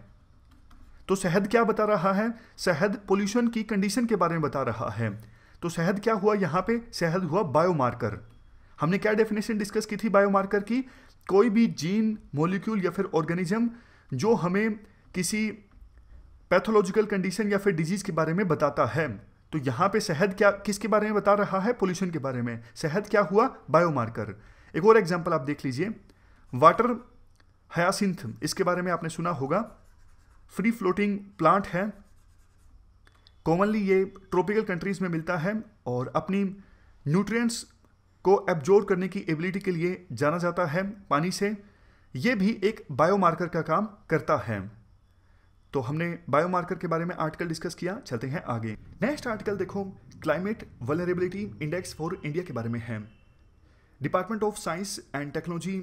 तो शहद क्या बता रहा है? शहद पोल्यूशन की कंडीशन के बारे में बता रहा है। तो शहद क्या हुआ यहाँ पे? शहद हुआ बायोमार्कर। हमने क्या डेफिनेशन डिस्कस की थी बायोमार्कर की? कोई भी जीन, मॉलिक्यूल या फिर ऑर्गेनिज्म जो हमें किसी पैथोलॉजिकल कंडीशन या फिर डिजीज़ के बारे में बताता है। तो यहाँ पे शहद क्या किसके बारे में बता रहा है? पोल्यूशन के बारे में। शहद क्या हुआ? बायोमार्कर। एक और एग्जाम्पल आप देख लीजिए, वाटर हयासिंथ, इसके बारे में आपने सुना होगा, फ्री फ्लोटिंग प्लांट है, कॉमनली ये ट्रॉपिकल कंट्रीज़ में मिलता है और अपनी न्यूट्रिएंट्स को एब्जॉर्ब करने की एबिलिटी के लिए जाना जाता है पानी से। ये भी एक बायोमार्कर का काम करता है। तो हमने बायोमार्कर के बारे में आर्टिकल डिस्कस किया। चलते हैं आगे। नेक्स्ट आर्टिकल देखो climate vulnerability index for India के बारे में है। Department of science and technology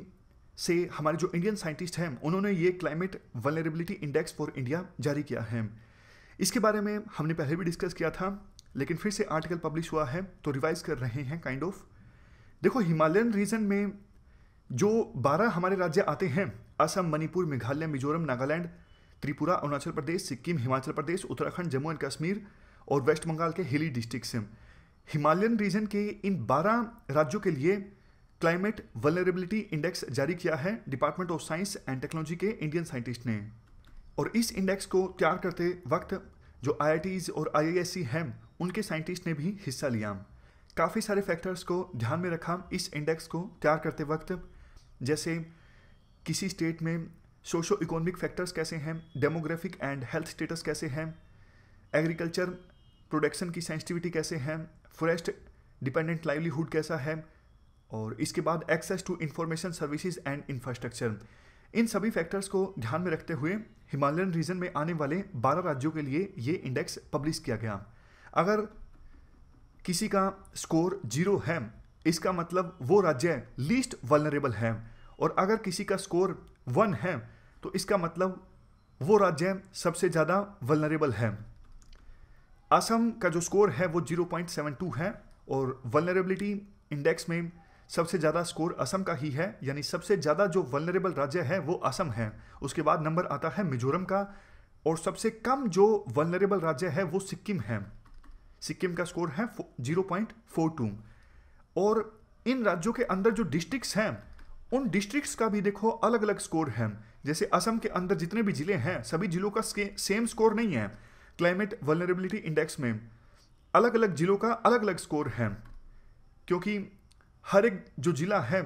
से हमारे जो इंडियन साइंटिस्ट हैं उन्होंने ये climate vulnerability index for India जारी किया है। इसके बारे में हमने पहले भी डिस्कस किया था, लेकिन फिर से आर्टिकल पब्लिश हुआ है तो रिवाइज कर रहे हैं काइंड ऑफ। देखो हिमालयन रीजन में जो बारह हमारे राज्य आते हैं, असम, मणिपुर, मेघालय, मिजोरम, नागालैंड, त्रिपुरा, अरुणाचल प्रदेश, सिक्किम, हिमाचल प्रदेश, उत्तराखंड, जम्मू एंड कश्मीर और वेस्ट बंगाल के हिली डिस्ट्रिक्ट्स, हिमालयन रीजन के इन बारह राज्यों के लिए क्लाइमेट वल्नरेबिलिटी इंडेक्स जारी किया है department of science and technology के इंडियन साइंटिस्ट ने। और इस इंडेक्स को तैयार करते वक्त जो आई आई टीज़ और आई आई एस सी हैं उनके साइंटिस्ट ने भी हिस्सा लिया। काफ़ी सारे फैक्टर्स को ध्यान में रखा इस इंडेक्स को तैयार करते वक्त, जैसे किसी स्टेट में सोशो इकोनॉमिक फैक्टर्स कैसे हैं, डेमोग्राफिक एंड हेल्थ स्टेटस कैसे हैं, एग्रीकल्चर प्रोडक्शन की सेंसिटिविटी कैसे है, फॉरेस्ट डिपेंडेंट लाइवलीहुड कैसा है, और इसके बाद access to information services and infrastructure. इन सभी फैक्टर्स को ध्यान में रखते हुए हिमालयन रीजन में आने वाले बारह राज्यों के लिए ये इंडेक्स पब्लिश किया गया। अगर किसी का स्कोर जीरो है, इसका मतलब वो राज्य लीस्ट वल्नरेबल है, और अगर किसी का स्कोर वन है तो इसका मतलब वो राज्य सबसे ज़्यादा वल्नरेबल है। असम का जो स्कोर है वो ज़ीरो पॉइंट सेवन टू है और वल्नरेबिलिटी इंडेक्स में सबसे ज़्यादा स्कोर असम का ही है, यानी सबसे ज़्यादा जो वल्नरेबल राज्य है वो असम है। उसके बाद नंबर आता है मिजोरम का, और सबसे कम जो वल्नरेबल राज्य है वो सिक्किम है। सिक्किम का स्कोर है ज़ीरो पॉइंट फोर टू। और इन राज्यों के अंदर जो डिस्ट्रिक्ट्स हैं, उन डिस्ट्रिक्ट्स का भी देखो अलग अलग स्कोर है। जैसे असम के अंदर जितने भी ज़िले हैं, सभी ज़िलों का सेम स्कोर नहीं है। क्लाइमेट वल्नरेबिलिटी इंडेक्स में अलग अलग ज़िलों का अलग अलग स्कोर है, क्योंकि हर एक जो ज़िला है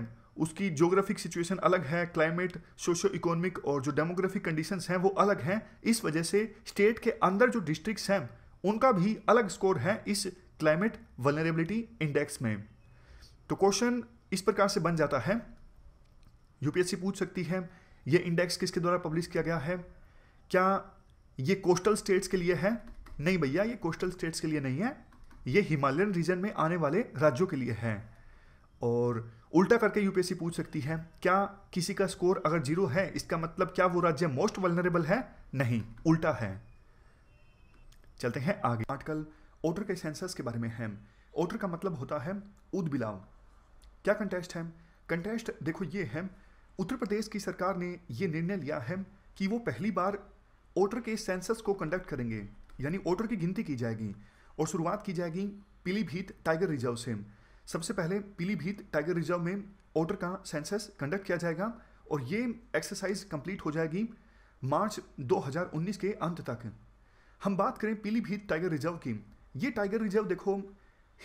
उसकी ज्योग्राफिक सिचुएशन अलग है, क्लाइमेट, सोशियो इकोनॉमिक और जो डेमोग्राफिक कंडीशंस हैं वो अलग हैं। इस वजह से स्टेट के अंदर जो डिस्ट्रिक्ट्स हैं उनका भी अलग स्कोर है इस क्लाइमेट वल्नरेबिलिटी इंडेक्स में। तो क्वेश्चन इस प्रकार से बन जाता है, यूपीएससी पूछ सकती है ये इंडेक्स किसके द्वारा पब्लिश किया गया है, क्या ये कोस्टल स्टेट्स के लिए है? नहीं भैया, ये कोस्टल स्टेट्स के लिए नहीं है, ये हिमालयन रीजन में आने वाले राज्यों के लिए है। और उल्टा करके यूपीएससी पूछ सकती है, क्या किसी का स्कोर अगर जीरो है, इसका मतलब क्या वो राज्य मोस्ट वल्नरेबल है? नहीं, उल्टा है। चलते हैं आगे। आर्टिकल ओटर के सेंसस के बारे में है। ओटर का मतलब होता है उदबिलाव। क्या कंटेस्ट है? कंटेस्ट देखो ये है, उत्तर प्रदेश की सरकार ने ये निर्णय लिया है कि वो पहली बार ओटर के सेंसस को कंडक्ट करेंगे, यानी ओटर की गिनती की जाएगी और शुरुआत की जाएगी पीलीभीत टाइगर रिजर्व से। सबसे पहले पीलीभीत टाइगर रिजर्व में ओटर का सेंसस कंडक्ट किया जाएगा और ये एक्सरसाइज कंप्लीट हो जाएगी मार्च दो हज़ार उन्नीस के अंत तक। हम बात करें पीलीभीत टाइगर रिजर्व की, ये टाइगर रिजर्व देखो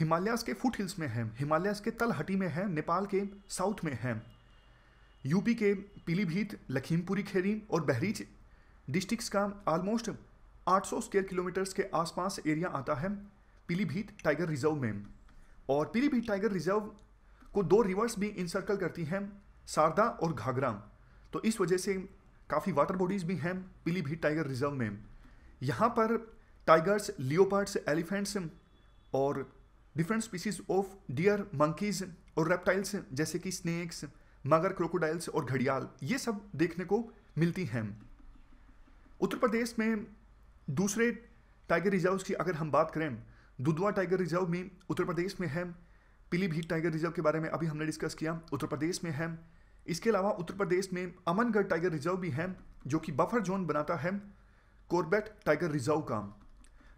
हिमालयास के फुट हिल्स में है, हिमालयास के तलहटी में है, नेपाल के साउथ में है। यूपी के पीलीभीत, लखीमपुरी खेरी और बहरीच डिस्ट्रिक्ट्स का ऑलमोस्ट आठ सौ स्क्वायर किलोमीटर्स के आसपास एरिया आता है पीलीभीत टाइगर रिजर्व में। और पीलीभीत टाइगर रिजर्व को दो रिवर्स भी इंसर्कल करती हैं, शारदा और घाघरा, तो इस वजह से काफ़ी वाटर बॉडीज़ भी हैं पीलीभीत टाइगर रिजर्व में। यहाँ पर टाइगर्स, लियोपार्ड्स, एलिफेंट्स और different species of deer, monkeys और रेप्टाइल्स जैसे कि स्नैक्स, मगर, क्रोकोडाइल्स और घड़ियाल, ये सब देखने को मिलती हैं। उत्तर प्रदेश में दूसरे टाइगर रिजर्व्स की अगर हम बात करें, दुधवा टाइगर रिजर्व में उत्तर प्रदेश में है। पीलीभीत टाइगर रिजर्व के बारे में अभी हमने डिस्कस किया, उत्तर प्रदेश में है। इसके अलावा उत्तर प्रदेश में अमनगढ़ टाइगर रिजर्व भी है, जो कि बफर जोन बनाता है कॉर्बेट टाइगर रिजर्व का।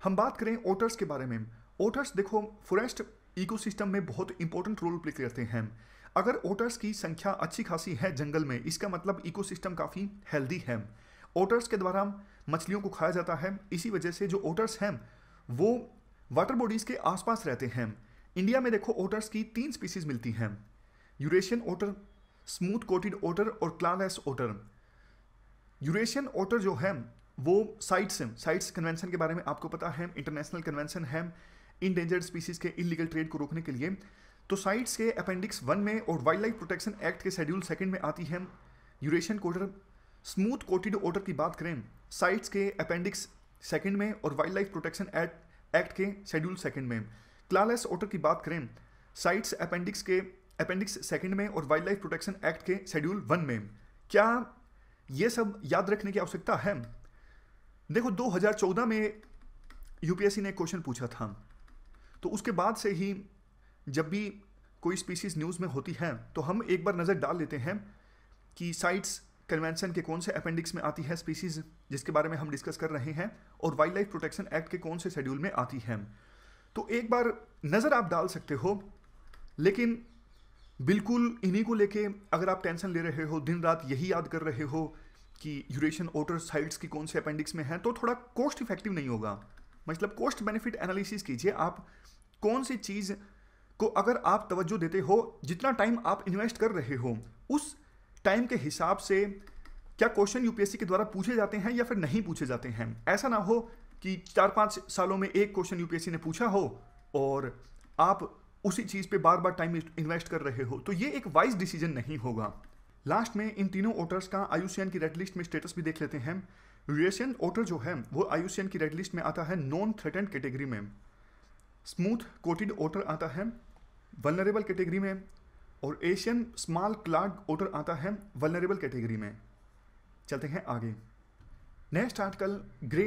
हम बात करें ओटर्स के बारे में, ओटर्स देखो फॉरेस्ट इकोसिस्टम में बहुत इंपॉर्टेंट रोल प्ले करते हैं। अगर ओटर्स की संख्या अच्छी खासी है जंगल में, इसका मतलब इकोसिस्टम काफ़ी हेल्दी है। ओटर्स के द्वारा मछलियों को खाया जाता है, इसी वजह से जो ओटर्स हैं वो वाटर बॉडीज़ के आसपास रहते हैं। इंडिया में देखो ओटर्स की तीन स्पीसीज़ मिलती हैं, Eurasian otter, smooth coated otter और क्लालेस ओटर। यूरेशियन ओटर जो है वो साइट्स साइट्स कन्वेंशन के बारे में आपको पता है, इंटरनेशनल कन्वेंशन है इंडेंजर्ड स्पीसीज़ के इलीगल ट्रेड को रोकने के लिए। तो साइट्स के अपेंडिक्स वन में और वाइल्ड लाइफ प्रोटेक्शन एक्ट के शेड्यूल सेकेंड में आती है Eurasian otter. Smooth coated otter की बात करें, साइट्स के अपेंडिक्स सेकेंड में और wild life protection act act के शेड्यूल सेकंड में। क्लालेस ओटर की बात करें, साइट्स अपेंडिक्स के अपेंडिक्स सेकंड में और वाइल्ड लाइफ प्रोटेक्शन एक्ट के शेड्यूल वन में। क्या ये सब याद रखने की आवश्यकता है? देखो दो हज़ार चौदह में यूपीएससी ने क्वेश्चन पूछा था, तो उसके बाद से ही जब भी कोई स्पीसीज न्यूज़ में होती है तो हम एक बार नज़र डाल लेते हैं कि साइट्स कन्वेंशन के कौन से अपेंडिक्स में आती है स्पीसीज जिसके बारे में हम डिस्कस कर रहे हैं, और वाइल्ड लाइफ प्रोटेक्शन एक्ट के कौन से शेड्यूल में आती है। तो एक बार नज़र आप डाल सकते हो, लेकिन बिल्कुल इन्हीं को लेके अगर आप टेंशन ले रहे हो, दिन रात यही याद कर रहे हो कि यूरेशियन ओटर साइट्स की कौन से अपेंडिक्स में है, तो थोड़ा कॉस्ट इफेक्टिव नहीं होगा। मतलब कॉस्ट बेनिफिट एनालिसिस कीजिए, आप कौन सी चीज़ को अगर आप तवज्जो देते हो, जितना टाइम आप इन्वेस्ट कर रहे हो, उस टाइम के हिसाब से क्या क्वेश्चन यूपीएससी के द्वारा पूछे जाते हैं या फिर नहीं पूछे जाते हैं। ऐसा ना हो कि चार पाँच सालों में एक क्वेश्चन यूपीएससी ने पूछा हो और आप उसी चीज़ पे बार बार टाइम इन्वेस्ट कर रहे हो, तो ये एक वाइज डिसीजन नहीं होगा। लास्ट में इन तीनों ऑटर्स का आईयूसीएन की रेड लिस्ट में स्टेटस भी देख लेते हैं। यूएशियन ऑटर जो है वो आईयूसीएन की रेड लिस्ट में आता है नॉन थ्रेटेंड कैटेगरी में, स्मूथ कोटेड ऑटर आता है वल्नरेबल कैटेगरी में, और एशियन स्मॉल क्लाड ऑटर आता है वल्नरेबल कैटेगरी में। चलते हैं आगे। नेक्स्ट आर्टिकल ग्रे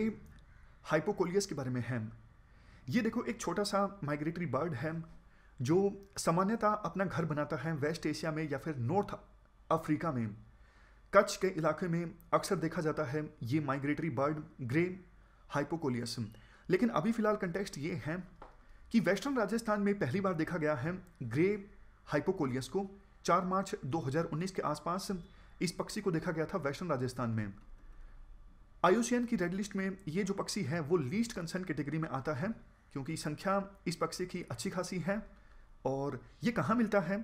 हाइपोकोलियस के बारे में है। ये देखो एक छोटा सा माइग्रेटरी बर्ड है जो सामान्यतः अपना घर बनाता है वेस्ट एशिया में या फिर नॉर्थ अफ्रीका में। कच्छ के इलाके में अक्सर देखा जाता है ये माइग्रेटरी बर्ड ग्रे हाइपोकोलियस। लेकिन अभी फ़िलहाल कंटेक्स्ट ये है कि वेस्टर्न राजस्थान में पहली बार देखा गया है ग्रे हाइपोकोलियस को। चार मार्च दो हज़ार उन्नीस के आसपास इस पक्षी को देखा गया था वेस्टर्न राजस्थान में। आईयूसीएन की रेड लिस्ट में ये जो पक्षी है वो लीस्ट कंसर्न कैटेगरी में आता है, क्योंकि संख्या इस पक्षी की अच्छी खासी है। और ये कहाँ मिलता है?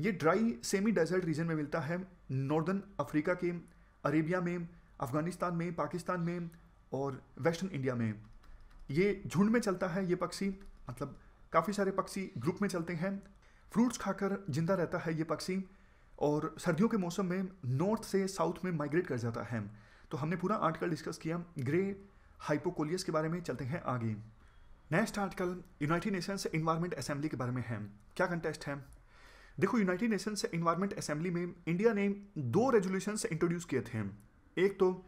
ये ड्राई सेमी डेजर्ट रीजन में मिलता है, नॉर्दर्न अफ्रीका के, अरेबिया में, अफ़गानिस्तान में, पाकिस्तान में और वेस्टर्न इंडिया में। ये झुंड में चलता है ये पक्षी, मतलब काफ़ी सारे पक्षी ग्रुप में चलते हैं। फ्रूट्स खाकर जिंदा रहता है ये पक्षी और सर्दियों के मौसम में नॉर्थ से साउथ में माइग्रेट कर जाता है। तो हमने पूरा आर्टिकल डिस्कस किया ग्रे हाइपोकोलियस के बारे में। चलते हैं आगे। Next article United Nations environment assembly के बारे में है। क्या कंटेस्ट है? देखो यूनाइटेड नेशंस एनवायरनमेंट असेंबली में इंडिया ने दो रेजोल्यूशंस इंट्रोड्यूस किए थे, एक तो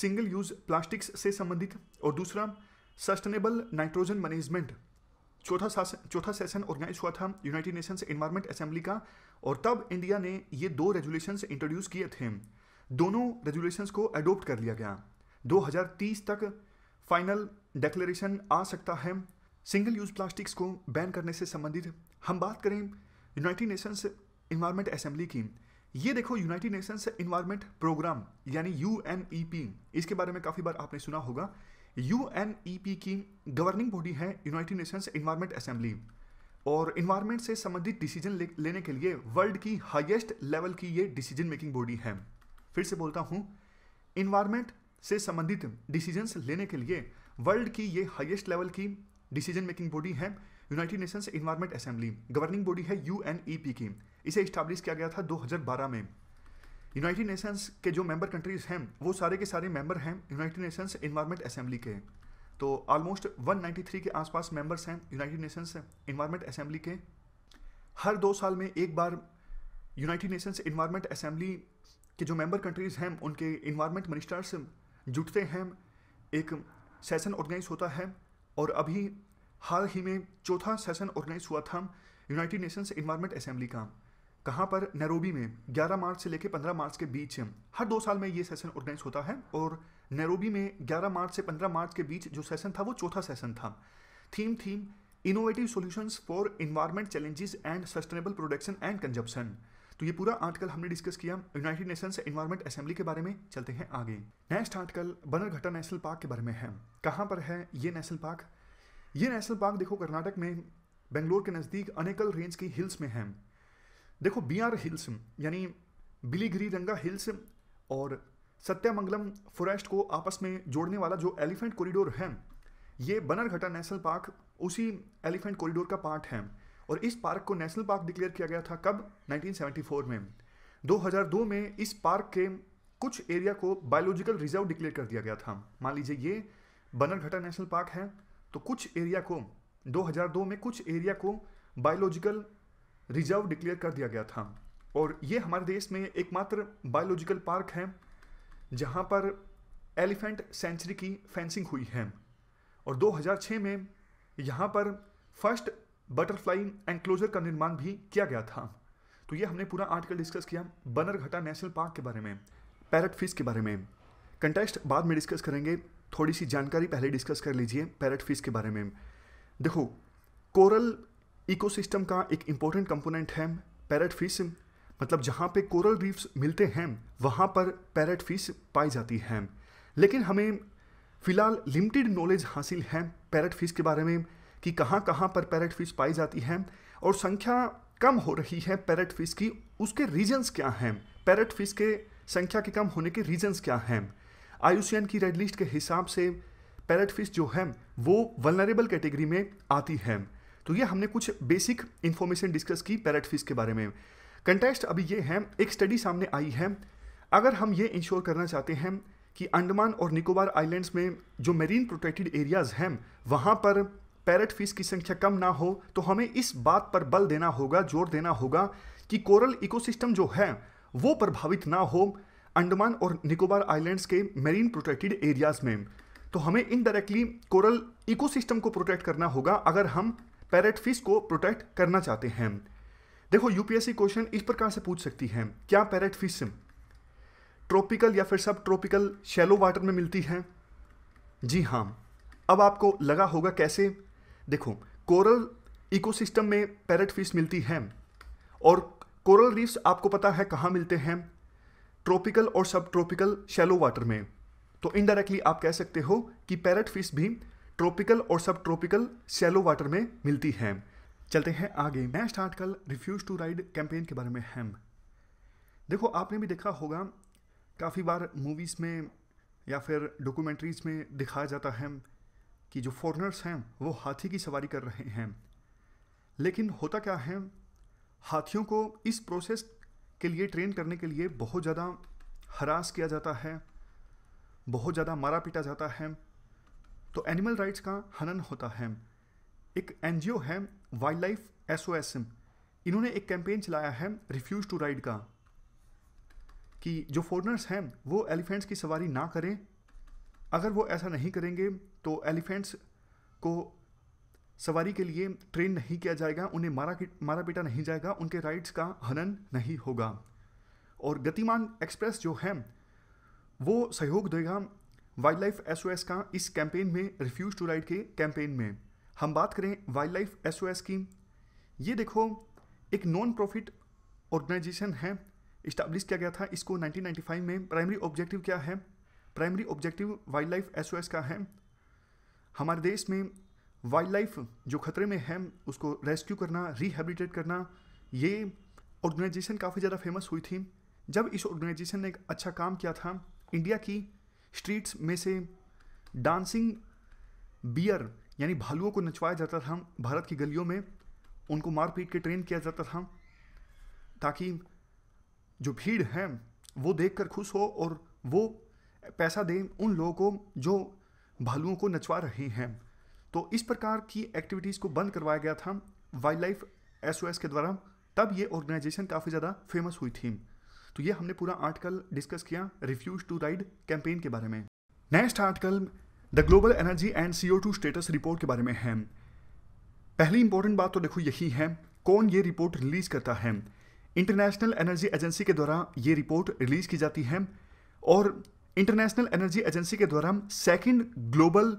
सिंगल यूज़ प्लास्टिक्स से संबंधित और दूसरा सस्टेनेबल नाइट्रोजन मैनेजमेंट। चौथा चौथा सेशन ऑर्गेनाइज हुआ था यूनाइटेड नेशंस एनवायरनमेंट असेंबली का और तब इंडिया ने ये दो रेजोल्यूशंस इंट्रोड्यूस किए थे। दोनों रेजोल्यूशंस को एडोप्ट कर लिया गया। दो हज़ार तीस तक फाइनल डिक्लेरेशन आ सकता है सिंगल यूज़ प्लास्टिक्स को बैन करने से संबंधित। हम बात करें यूनाइटेड नेशंस एनवायरनमेंट असेंबली की, ये देखो यूनाइटेड नेशंस एनवायरनमेंट प्रोग्राम यानी यू एन ई पी, इसके बारे में काफ़ी बार आपने सुना होगा। यू एन ई पी की गवर्निंग बॉडी है यूनाइटेड नेशंस एनवायरनमेंट असेंबली और एनवायरनमेंट से संबंधित डिसीजन ले, लेने के लिए वर्ल्ड की हाईएस्ट लेवल की ये डिसीजन मेकिंग बॉडी है। फिर से बोलता हूँ, एनवायरनमेंट से संबंधित डिसीजंस लेने के लिए वर्ल्ड की ये हाईएस्ट लेवल की डिसीजन मेकिंग बॉडी है United Nations environment assembly. Governing body है यू एन ई पी की। इसे इस्टाब्लिश किया गया था दो हज़ार बारह में। यूनाइटेड नेशंस के जो मेंबर कंट्रीज़ हैं वो सारे के सारे मेंबर हैं यूनाइटेड नेशंस एनवायरनमेंट असेंबली के। तो ऑलमोस्ट एक सौ तिरानवे के आसपास मेंबर्स हैं यूनाइटेड नेशंस एनवायरनमेंट असेंबली के। हर दो साल में एक बार यूनाइटेड नेशंस एनवायरनमेंट असेंबली के जो मेंबर कंट्रीज़ हैं उनके एनवायरनमेंट मिनिस्टर्स जुटते हैं, एक सेशन ऑर्गेनाइज होता है और अभी हाल ही में चौथा सेशन ऑर्गेनाइज हुआ था यूनाइटेड नेशंस एनवायरनमेंट असेंबली का। कहाँ पर? नैरोबी में ग्यारह मार्च से लेकर पंद्रह मार्च के बीच। हर दो साल में ये सेशन ऑर्गेनाइज होता है और नैरोबी में ग्यारह मार्च से पंद्रह मार्च के बीच जो सेशन था वो चौथा सेशन था। Theme theme innovative solutions for environment challenges and sustainable production and consumption. तो ये पूरा आर्टिकल हमने डिस्कस किया यूनाइटेड नेशंस एनवायरनमेंट असेंबली के बारे में। चलते हैं आगे। Next article Bannerghatta national park के बारे में है। कहाँ पर है ये नेशनल पार्क? ये नेशनल पार्क देखो कर्नाटक में बेंगलोर के नज़दीक अनेकल रेंज की हिल्स में है। देखो बी आर हिल्स यानी बिलीगिरी रंगा हिल्स और सत्यमंगलम फॉरेस्ट को आपस में जोड़ने वाला जो एलिफेंट कॉरिडोर है, ये बनरघट्टा नेशनल पार्क उसी एलिफेंट कॉरिडोर का पार्ट है। और इस पार्क को नेशनल पार्क डिक्लेयर किया गया था कब? उन्नीस सौ चौहत्तर में। दो हज़ार दो में इस पार्क के कुछ एरिया को बायोलॉजिकल रिजर्व डिक्लेयर कर दिया गया था। मान लीजिए ये बनरघट्टा नेशनल पार्क है तो कुछ एरिया को दो हज़ार दो में कुछ एरिया को बायोलॉजिकल रिजर्व डिक्लेयर कर दिया गया था। और ये हमारे देश में एकमात्र बायोलॉजिकल पार्क है जहाँ पर एलिफेंट सेंचुरी की फेंसिंग हुई है। और दो हज़ार छह में यहाँ पर फर्स्ट बटरफ्लाई एंक्लोजर का निर्माण भी किया गया था। तो ये हमने पूरा आर्टिकल डिस्कस किया बनरघट्टा नेशनल पार्क के बारे में। पैरट फिश के बारे में कंटेस्ट बाद में डिस्कस करेंगे, थोड़ी सी जानकारी पहले डिस्कस कर लीजिए पैरट फिश के बारे में। देखो कोरल इकोसिस्टम का एक इम्पोर्टेंट कंपोनेंट है पैरट फिश, मतलब जहाँ पे कोरल रीफ्स मिलते हैं वहाँ पर पैरट फिश पाई जाती है। लेकिन हमें फ़िलहाल लिमिटेड नॉलेज हासिल है पैरट फिश के बारे में कि कहाँ कहाँ पर पैरेट फिश पाई जाती है और संख्या कम हो रही है पैरेट फिश की, उसके रीजंस क्या हैं, पैरेट फिश के संख्या के कम होने के रीजंस क्या हैं। आईयूसीएन की रेड लिस्ट के हिसाब से पैरेट फिश जो है वो वल्नरेबल कैटेगरी में आती है। तो ये हमने कुछ बेसिक इन्फॉर्मेशन डिस्कस की पैरेट फिश के बारे में। कंटेक्स्ट अभी ये है, एक स्टडी सामने आई है, अगर हम ये इंश्योर करना चाहते हैं कि अंडमान और निकोबार आइलैंड्स में जो मैरीन प्रोटेक्टेड एरियाज़ हैं वहाँ पर पैरेट फिश की संख्या कम ना हो, तो हमें इस बात पर बल देना होगा, जोर देना होगा कि कोरल इकोसिस्टम जो है वो प्रभावित ना हो अंडमान और निकोबार आइलैंड्स के मैरीन प्रोटेक्टेड एरियाज़ में। तो हमें इनडायरेक्टली कोरल इकोसिस्टम को प्रोटेक्ट करना होगा अगर हम पैरेट फिश को प्रोटेक्ट करना चाहते हैं। देखो, यूपीएससी क्वेश्चन इस प्रकार से पूछ सकती है, क्या पैरेट फिश ट्रॉपिकल या फिर सब ट्रॉपिकल शैलो वाटर में मिलती है? जी हाँ। अब आपको लगा होगा कैसे। देखो, कोरल इकोसिस्टम में पैरेट फिश मिलती है और कोरल रीफ्स आपको पता है कहाँ मिलते हैं, ट्रॉपिकल और सब ट्रॉपिकल शैलो वाटर में। तो इनडायरेक्टली आप कह सकते हो कि पैरेट फिश भी ट्रॉपिकल और सब ट्रॉपिकल शैलो वाटर में मिलती है। चलते हैं आगे। Next article refuse to ride campaign के बारे में है। देखो, आपने भी देखा होगा काफ़ी बार मूवीज़ में या फिर डॉक्यूमेंट्रीज़ में दिखाया जाता है कि जो फॉरेनर्स हैं वो हाथी की सवारी कर रहे हैं, लेकिन होता क्या है, हाथियों को इस प्रोसेस के लिए ट्रेन करने के लिए बहुत ज़्यादा हरास किया जाता है, बहुत ज़्यादा मारा पीटा जाता है, तो एनिमल राइट्स का हनन होता है। एक एनजीओ है वाइल्डलाइफ एसओएस, इन्होंने एक कैंपेन चलाया है रिफ्यूज टू राइड का, कि जो फॉरेनर्स हैं वो एलिफेंट्स की सवारी ना करें, अगर वो ऐसा नहीं करेंगे तो एलिफेंट्स को सवारी के लिए ट्रेन नहीं किया जाएगा, उन्हें मारा मारा पीटा नहीं जाएगा, उनके राइट्स का हनन नहीं होगा। और गतिमान एक्सप्रेस जो है वो सहयोग देगा वाइल्ड लाइफ एसओएस का इस कैंपेन में, रिफ्यूज टू राइड के कैंपेन में। हम बात करें वाइल्ड लाइफ एसओएस की, ये देखो एक नॉन प्रॉफिट ऑर्गेनाइजेशन है, इस्टाब्लिश किया गया था इसको नाइनटीन नाइंटी फाइव में। प्राइमरी ऑब्जेक्टिव क्या है? Primary objective wild life SOS का है हमारे देश में वाइल्ड लाइफ जो खतरे में है उसको रेस्क्यू करना, रिहेबिलिटेट करना। ये ऑर्गेनाइजेशन काफ़ी ज़्यादा फेमस हुई थी जब इस ऑर्गेनाइजेशन ने एक अच्छा काम किया था, इंडिया की स्ट्रीट्स में से डांसिंग बियर यानी भालुओं को नचवाया जाता था, भारत की गलियों में उनको मार पीट के ट्रेन किया जाता था ताकि जो भीड़ है वो देखकर खुश हो और वो पैसा दें उन लोगों को जो भालुओं को नचवा रहे हैं। तो इस प्रकार की एक्टिविटीज़ को बंद करवाया गया था वाइल्ड लाइफ एसओएस के द्वारा, तब ये ऑर्गेनाइजेशन काफ़ी ज़्यादा फेमस हुई थी। तो ये हमने पूरा आर्टिकल डिस्कस किया रिफ्यूज टू राइड कैंपेन के बारे में। Next article the global energy and CO two status report के बारे में है। पहली इंपॉर्टेंट बात तो देखो यही है, कौन ये रिपोर्ट रिलीज़ करता है। इंटरनेशनल एनर्जी एजेंसी के द्वारा ये रिपोर्ट रिलीज़ की जाती है और इंटरनेशनल एनर्जी एजेंसी के द्वारा second global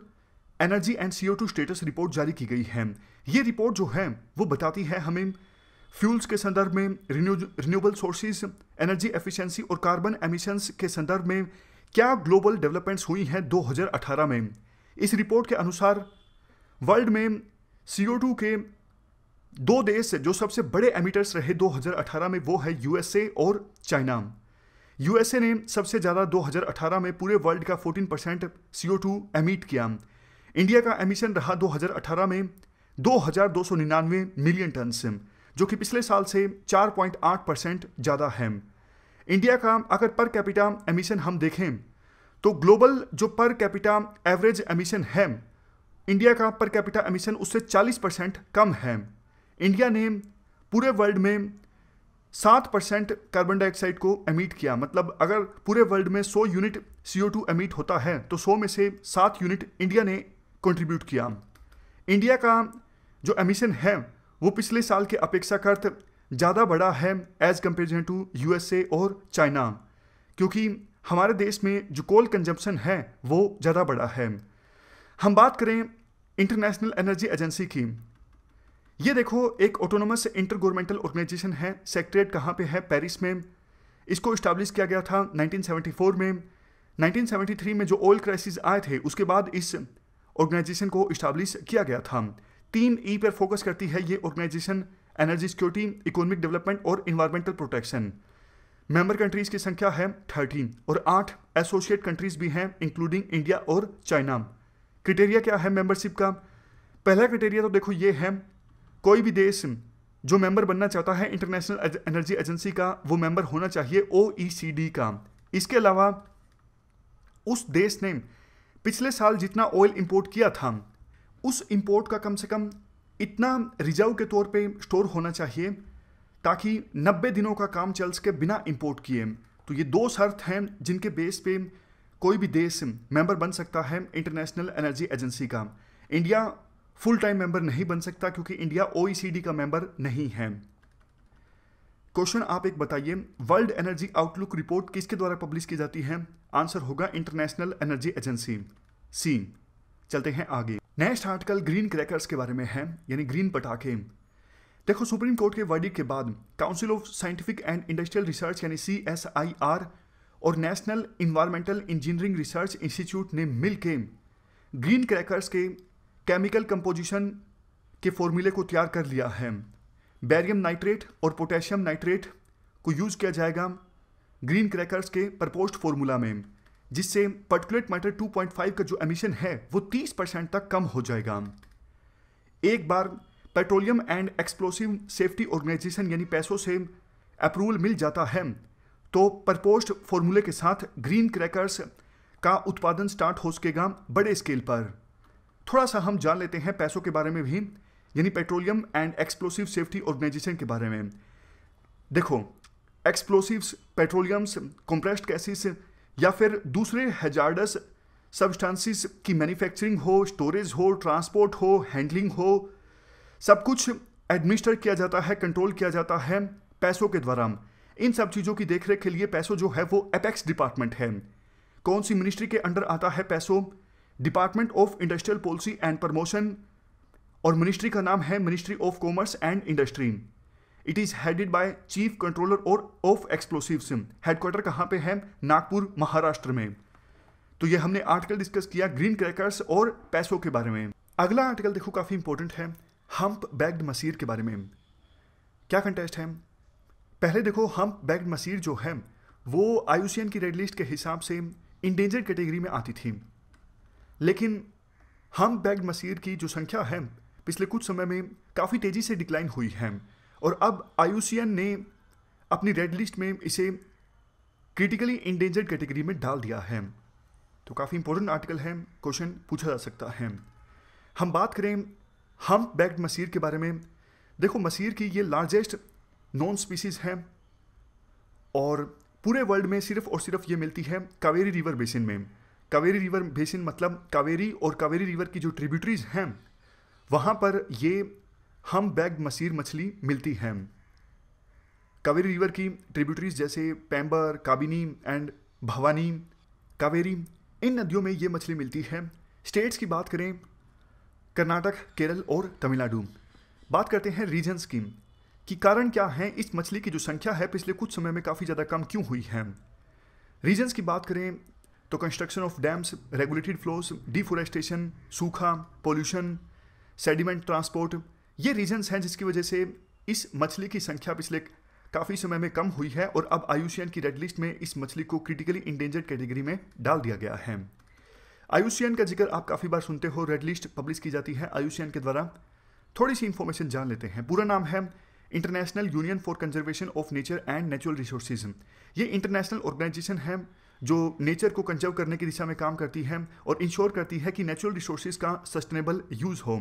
energy and CO two status report जारी की गई है। ये रिपोर्ट जो है वो बताती है हमें फ्यूल्स के संदर्भ में, रिन्यूएबल सोर्सेज, एनर्जी एफिशिएंसी और कार्बन एमिशंस के संदर्भ में क्या ग्लोबल डेवलपमेंट्स हुई हैं दो हज़ार अठारह में। इस रिपोर्ट के अनुसार वर्ल्ड में सीओ टू के दो देश जो सबसे बड़े एमिटर्स रहे दो हज़ार अठारह में वो है यूएसए और चाइना। यूएसए ने सबसे ज़्यादा दो हज़ार अठारह में पूरे वर्ल्ड का चौदह परसेंट सीओ टू एमिट किया। इंडिया का एमिशन रहा दो हज़ार अठारह में दो हज़ार दो सौ निन्यानवे मिलियन टन, जो कि पिछले साल से चार पॉइंट आठ परसेंट ज़्यादा है। इंडिया का अगर पर कैपिटा एमिशन हम देखें तो ग्लोबल जो पर कैपिटा एवरेज एमिशन है, इंडिया का पर कैपिटा एमिशन उससे चालीस परसेंट कम है। इंडिया ने पूरे वर्ल्ड में सात परसेंट कार्बन डाइऑक्साइड को एमिट किया, मतलब अगर पूरे वर्ल्ड में सौ यूनिट सीओ टू एमिट होता है तो सौ में से सात यूनिट इंडिया ने कंट्रीब्यूट किया। इंडिया का जो एमिशन है वो पिछले साल के अपेक्षाकृत ज़्यादा बड़ा है एज़ कंपेरिजन टू यूएसए और चाइना, क्योंकि हमारे देश में जो कोल कंजम्पशन है वो ज़्यादा बड़ा है। हम बात करें इंटरनेशनल एनर्जी एजेंसी की, ये देखो एक ऑटोनोमस इंटर गवर्नमेंटल ऑर्गेनाइजेशन है, सेक्रेटरिएट कहाँ पे है, पेरिस में। इसको इस्टाब्लिश किया गया था नाइनटीन सेवेंटी फोर में। नाइनटीन सेवेंटी थ्री में जो ऑयल क्राइसिस आए थे उसके बाद इस ऑर्गेनाइजेशन को इस्टाब्लिश किया गया था। तीन ई पर फोकस करती है ये organisation, energy security, economic development और इन्वायरमेंटल प्रोटेक्शन। मेंबर कंट्रीज़ की संख्या है थर्टीन और आठ एसोसिएट कंट्रीज़ भी हैं इंक्लूडिंग इंडिया और चाइना। क्राइटेरिया क्या है मेंबरशिप का? पहला क्राइटेरिया तो देखो ये है, कोई भी देश जो मेंबर बनना चाहता है इंटरनेशनल एनर्जी एजेंसी का वो मेंबर होना चाहिए ओ ई सी डी का। इसके अलावा उस देश ने पिछले साल जितना ऑयल इंपोर्ट किया था उस इंपोर्ट का कम से कम इतना रिजर्व के तौर पे स्टोर होना चाहिए ताकि नब्बे दिनों का काम चल सके बिना इंपोर्ट किए। तो ये दो शर्त हैं जिनके बेस पे कोई भी देश मेंबर बन सकता है इंटरनेशनल एनर्जी एजेंसी का। इंडिया फुल टाइम मेंबर नहीं बन सकता क्योंकि India O E C D का मेंबर नहीं है। क्वेश्चन आप एक बताइए, वर्ल्ड एनर्जी आउटलुक रिपोर्ट किसके द्वारा पब्लिश की जाती है? आंसर होगा इंटरनेशनल एनर्जी एजेंसी, सी। चलते हैं आगे। नेक्स्ट आर्टिकल ग्रीन क्रैकर्स के बारे में है, यानी ग्रीन पटाखे। देखो सुप्रीम कोर्ट के वर्डिक्ट के बाद council of scientific and industrial research यानी सी एस आई आर और national environmental engineering research institute ने मिलकर ग्रीन क्रैकर्स के केमिकल कंपोजिशन के फॉर्मूले को तैयार कर लिया है। बैरियम नाइट्रेट और पोटेशियम नाइट्रेट को यूज किया जाएगा ग्रीन क्रैकर्स के प्रपोज्ड फॉर्मूला में, जिससे particulate matter two point five का जो एमिशन है वो तीस परसेंट तक कम हो जाएगा। एक बार petroleum and explosive safety organisation यानी पैसों से अप्रूवल मिल जाता है तो प्रपोज्ड फॉर्मूले के साथ ग्रीन क्रैकर्स का उत्पादन स्टार्ट हो सकेगा बड़े स्केल पर। थोड़ा सा हम जान लेते हैं पैसों के बारे में भी, यानी petroleum and explosive safety organisation के बारे में। देखो एक्सप्लोसिव्स, पेट्रोलियम्स, कंप्रेस्ड गैसेस या फिर दूसरे हैजार्डस सब्सटेंसेस की मैन्युफैक्चरिंग हो, स्टोरेज हो, ट्रांसपोर्ट हो, हैंडलिंग हो, सब कुछ एडमिनिस्टर किया जाता है, कंट्रोल किया जाता है पैसों के द्वारा। इन सब चीज़ों की देखरेख के लिए पैसों जो है वो एपेक्स डिपार्टमेंट है। कौन सी मिनिस्ट्री के अंडर आता है पैसों? Department of industrial policy and promotion, और मिनिस्ट्री का नाम है ministry of commerce and industry. It is headed by chief controller और ऑफ एक्सप्लोसिव्स। हेडक्वार्टर कहाँ पे है? नागपुर, महाराष्ट्र में। तो ये हमने आर्टिकल डिस्कस किया ग्रीन क्रैकर्स और पैसों के बारे में। अगला आर्टिकल देखो काफी इंपॉर्टेंट है, हम्प बैग्ड मसीर के बारे में। क्या कंटेस्ट है? पहले देखो हम्प बैग्ड मसीर जो है वो आई यू सी एन की रेड लिस्ट के हिसाब से इंडेंजर्ड कैटेगरी में आती थी, लेकिन हम्प बैग्ड मसीर की जो संख्या है पिछले कुछ समय में काफ़ी तेज़ी से डिक्लाइन हुई है और अब आई यू सी एन ने अपनी रेड लिस्ट में इसे क्रिटिकली इंडेंजर्ड कैटेगरी में डाल दिया है। तो काफ़ी इंपॉर्टेंट आर्टिकल है, क्वेश्चन पूछा जा सकता है। हम बात करें हम्प बैग्ड मसीर के बारे में। देखो मसीर की ये लार्जेस्ट नॉन स्पीसीज़ है और पूरे वर्ल्ड में सिर्फ और सिर्फ ये मिलती है कावेरी रिवर बेसिन में। कावेरी रिवर बेसिन मतलब कावेरी और कावेरी रिवर की जो ट्रिब्यूटरीज हैं वहाँ पर ये हम्पबैक्ड मसीर मछली मिलती है। कावेरी रिवर की ट्रिब्यूटरीज जैसे पैम्बर, काबिनी एंड भवानी, कावेरी, इन नदियों में ये मछली मिलती है। स्टेट्स की बात करें कर्नाटक, केरल और तमिलनाडु। बात करते हैं रीजन्स की कि कारण क्या है इस मछली की जो संख्या है पिछले कुछ समय में काफ़ी ज़्यादा कम क्यों हुई है। रीजन्स की बात करें तो construction of dams, regulated flows, deforestation, सूखा, पोल्यूशन, सेडिमेंट ट्रांसपोर्ट, ये रीजन्स हैं जिसकी वजह से इस मछली की संख्या पिछले काफ़ी समय में कम हुई है और अब आई यू सी एन की रेड लिस्ट में इस मछली को क्रिटिकली इंडेंजर्ड कैटेगरी में डाल दिया गया है। आई यू सी एन का जिक्र आप काफ़ी बार सुनते हो, रेड लिस्ट पब्लिश की जाती है आई यू सी एन के द्वारा। थोड़ी सी इंफॉर्मेशन जान लेते हैं। पूरा नाम है international union for conservation of nature and natural resources. ये इंटरनेशनल ऑर्गेनाइजेशन है जो नेचर को कंजर्व करने की दिशा में काम करती है और इंश्योर करती है कि नेचुरल रिसोर्सेज का सस्टेनेबल यूज़ हो।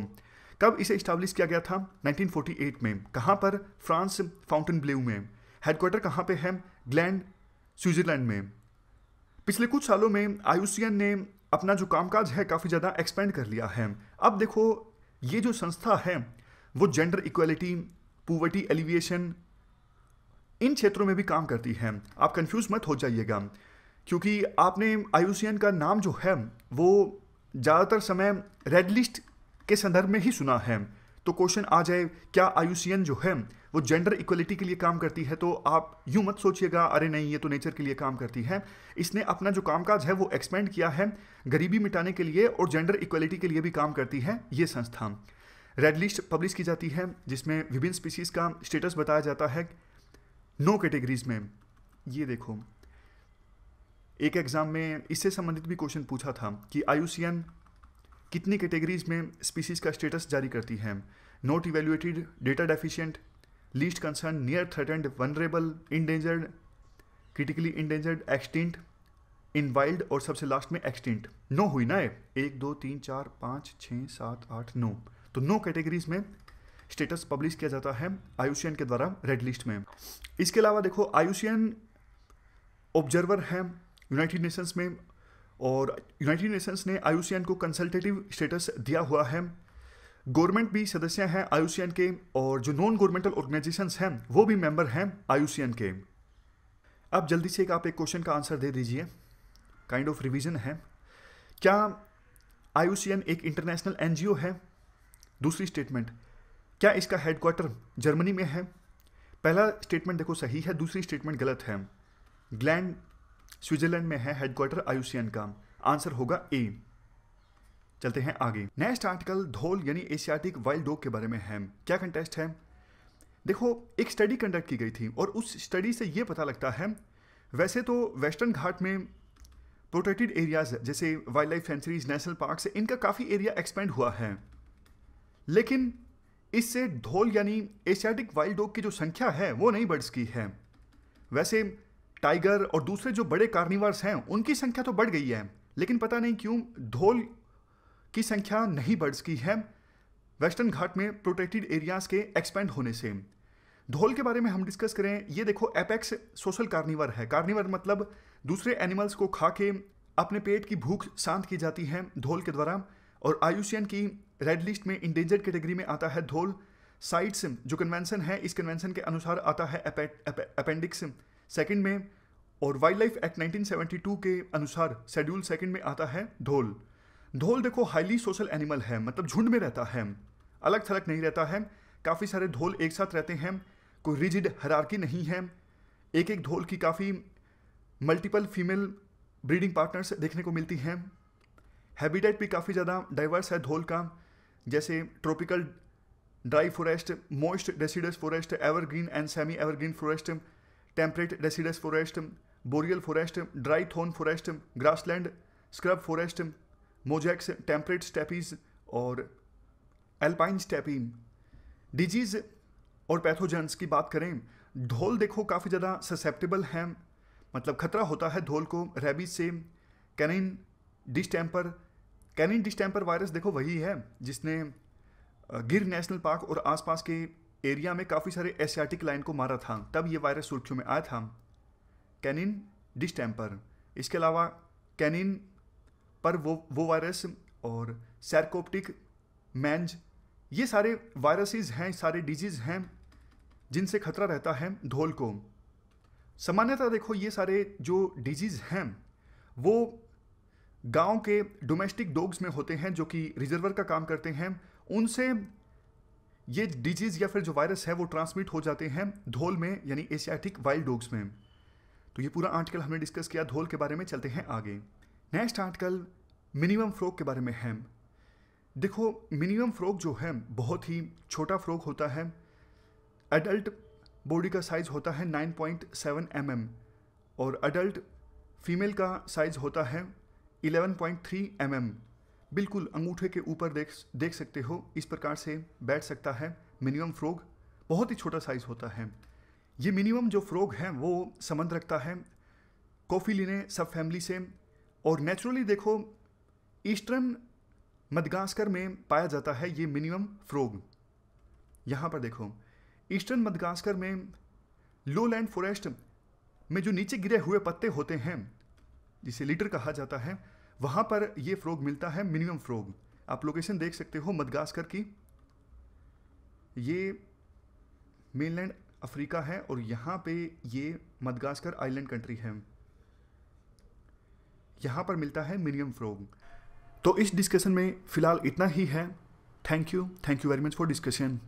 कब इसे इस्टाब्लिश किया गया था? नाइनटीन फोर्टी एट में। कहाँ पर? फ्रांस, फाउंटेनब्लेऊ में। हेडक्वार्टर कहाँ पे है? ग्लैंड, स्विट्ज़रलैंड में। पिछले कुछ सालों में आई यू सी एन ने अपना जो कामकाज है काफ़ी ज़्यादा एक्सपेंड कर लिया है। अब देखो ये जो संस्था है वो जेंडर इक्वलिटी, पॉवर्टी एलिविएशन, इन क्षेत्रों में भी काम करती है। आप कंफ्यूज मत हो जाइएगा क्योंकि आपने आई यू सी एन का नाम जो है वो ज़्यादातर समय रेड लिस्ट के संदर्भ में ही सुना है। तो क्वेश्चन आ जाए क्या आई यू सी एन जो है वो जेंडर इक्वलिटी के लिए काम करती है, तो आप यूँ मत सोचिएगा अरे नहीं ये तो नेचर के लिए काम करती है। इसने अपना जो कामकाज है वो एक्सपेंड किया है गरीबी मिटाने के लिए और जेंडर इक्वलिटी के लिए भी काम करती है ये संस्था। रेड लिस्ट पब्लिश की जाती है जिसमें विभिन्न स्पीसीज़ का स्टेटस बताया जाता है नो कैटेगरीज में। ये देखो एक एग्ज़ाम में इससे संबंधित भी क्वेश्चन पूछा था कि आई यू सी एन कितनी कैटेगरीज में स्पीसीज का स्टेटस जारी करती हैं। Not evaluated, data deficient, least concern, near threatened, vulnerable, endangered, critically endangered, extinct, in wild और सबसे लास्ट में एक्सटिंक्ट। नौ हुई ना, एक दो तीन चार पाँच छः सात आठ नौ, तो नौ कैटेगरीज में स्टेटस पब्लिश किया जाता है आई यू सी एन के द्वारा रेड लिस्ट में। इसके अलावा देखो I U C N observer है यूनाइटेड नेशंस में, और यूनाइटेड नेशंस ने आई यू सी एन को कंसल्टेटिव स्टेटस दिया हुआ है। गवर्नमेंट भी सदस्य हैं आई यू सी एन के, और जो नॉन गवर्नमेंटल ऑर्गेनाइजेशंस हैं वो भी मेंबर हैं आई यू सी एन के। अब जल्दी से एक आप एक क्वेश्चन का आंसर दे दीजिए, काइंड ऑफ रिवीजन है। क्या आई यू सी एन एक इंटरनेशनल एन जी ओ है? दूसरी स्टेटमेंट, क्या इसका हेडक्वार्टर जर्मनी में है? पहला स्टेटमेंट देखो सही है, दूसरी स्टेटमेंट गलत है। ग्लैंड स्विट्जरलैंड में है headquarter I U C N का, आंसर होगा ए। चलते हैं आगे। नेक्स्ट आर्टिकल धोल यानी एशियाटिक वाइल्ड डॉग के बारे में है। क्या कंटेस्ट है? देखो एक स्टडी कंडक्ट की गई थी और उस स्टडी से ये पता लगता है, वैसे तो वेस्टर्न घाट में प्रोटेक्टेड एरियाज जैसे wild life sanctuaries, national parks, इनका काफ़ी एरिया एक्सपेंड हुआ है, लेकिन इससे धोल यानी एशियाटिक वाइल्ड डॉग की जो संख्या है वो नहीं बढ़ सकी है। वैसे टाइगर और दूसरे जो बड़े कार्निवर्स हैं उनकी संख्या तो बढ़ गई है, लेकिन पता नहीं क्यों धोल की संख्या नहीं बढ़ सकी है वेस्टर्न घाट में प्रोटेक्टेड एरियाज के एक्सपेंड होने से। धोल के बारे में हम डिस्कस करें, ये देखो एपेक्स सोशल कार्निवर है। कार्निवर मतलब दूसरे एनिमल्स को खा के अपने पेट की भूख शांत की जाती है धोल के द्वारा, और आई यू सी एन की रेड लिस्ट में इंडेंजर्ड कैटेगरी में आता है धोल। साइट्स जो कन्वेंशन है, इस कन्वेंशन के अनुसार आता है अपेंडिक्स सेकंड में, और wild life act nineteen seventy two के अनुसार शेड्यूल सेकंड में आता है धोल। धोल देखो हाईली सोशल एनिमल है, मतलब झुंड में रहता है, अलग थलग नहीं रहता है, काफ़ी सारे धोल एक साथ रहते हैं, कोई रिजिड हायरार्की नहीं है। एक एक धोल की काफ़ी मल्टीपल फीमेल ब्रीडिंग पार्टनर्स देखने को मिलती हैं। हैबिटेट भी काफ़ी ज़्यादा डाइवर्स है धोल का, जैसे tropical dry forest, moist deciduous forest, evergreen and semi evergreen forest, temperate deciduous forest, boreal forest, dry thorn forest, grassland, scrub forest, mosaics, temperate steppes और एल्पाइन स्टेपी। डिजीज और पैथोजेंस की बात करें, धोल देखो काफ़ी ज़्यादा ससेप्टेबल हैं, मतलब खतरा होता है धोल को रेबीज से। Canine distemper, canine distemper virus देखो वही है जिसने गिर नेशनल पार्क और आसपास के एरिया में काफ़ी सारे एशियाटिक लाइन को मारा था, तब ये वायरस सुर्खियों में आया था, कैनिन डिस्टेम्पर। इसके अलावा कैनिन पर वो वो वायरस और सार्कोप्टिक मैंज, ये सारे वायरसेस हैं, सारे डिजीज़ हैं जिनसे खतरा रहता है धोल को। सामान्यतः देखो ये सारे जो डिजीज़ हैं वो गांव के डोमेस्टिक डॉग्स में होते हैं जो कि रिजर्वर का काम करते हैं, उनसे ये डिजीज़ या फिर जो वायरस है वो ट्रांसमिट हो जाते हैं धोल में यानी एशियाटिक वाइल्ड डॉग्स में। तो ये पूरा आर्टिकल हमने डिस्कस किया धोल के बारे में। चलते हैं आगे। नेक्स्ट आर्टिकल मिनिमम फ्रॉग के बारे में है। देखो मिनिमम फ्रॉग जो है बहुत ही छोटा फ्रॉग होता है, एडल्ट बॉडी का साइज़ होता है nine point seven M M और एडल्ट फीमेल का साइज़ होता है eleven point three M M. बिल्कुल अंगूठे के ऊपर देख देख सकते हो, इस प्रकार से बैठ सकता है मिनिमम फ्रॉग, बहुत ही छोटा साइज़ होता है। ये मिनिमम जो फ्रॉग हैं वो संबंध रखता है कॉफिलिने सब फैमिली से, और नेचुरली देखो ईस्टर्न मदगास्कर में पाया जाता है ये मिनिमम फ्रॉग। यहाँ पर देखो ईस्टर्न मदगास्कर में लोलैंड फॉरेस्ट में जो नीचे गिरे हुए पत्ते होते हैं जिसे लीटर कहा जाता है, वहाँ पर ये फ्रॉग मिलता है मिनिमम फ्रॉग। आप लोकेशन देख सकते हो मदगास्कर की, ये मेनलैंड अफ्रीका है और यहाँ पे ये मदगास्कर आइलैंड कंट्री है, यहाँ पर मिलता है मिनिमम फ्रॉग। तो इस डिस्कशन में फ़िलहाल इतना ही है। Thank you, thank you very much for discussion.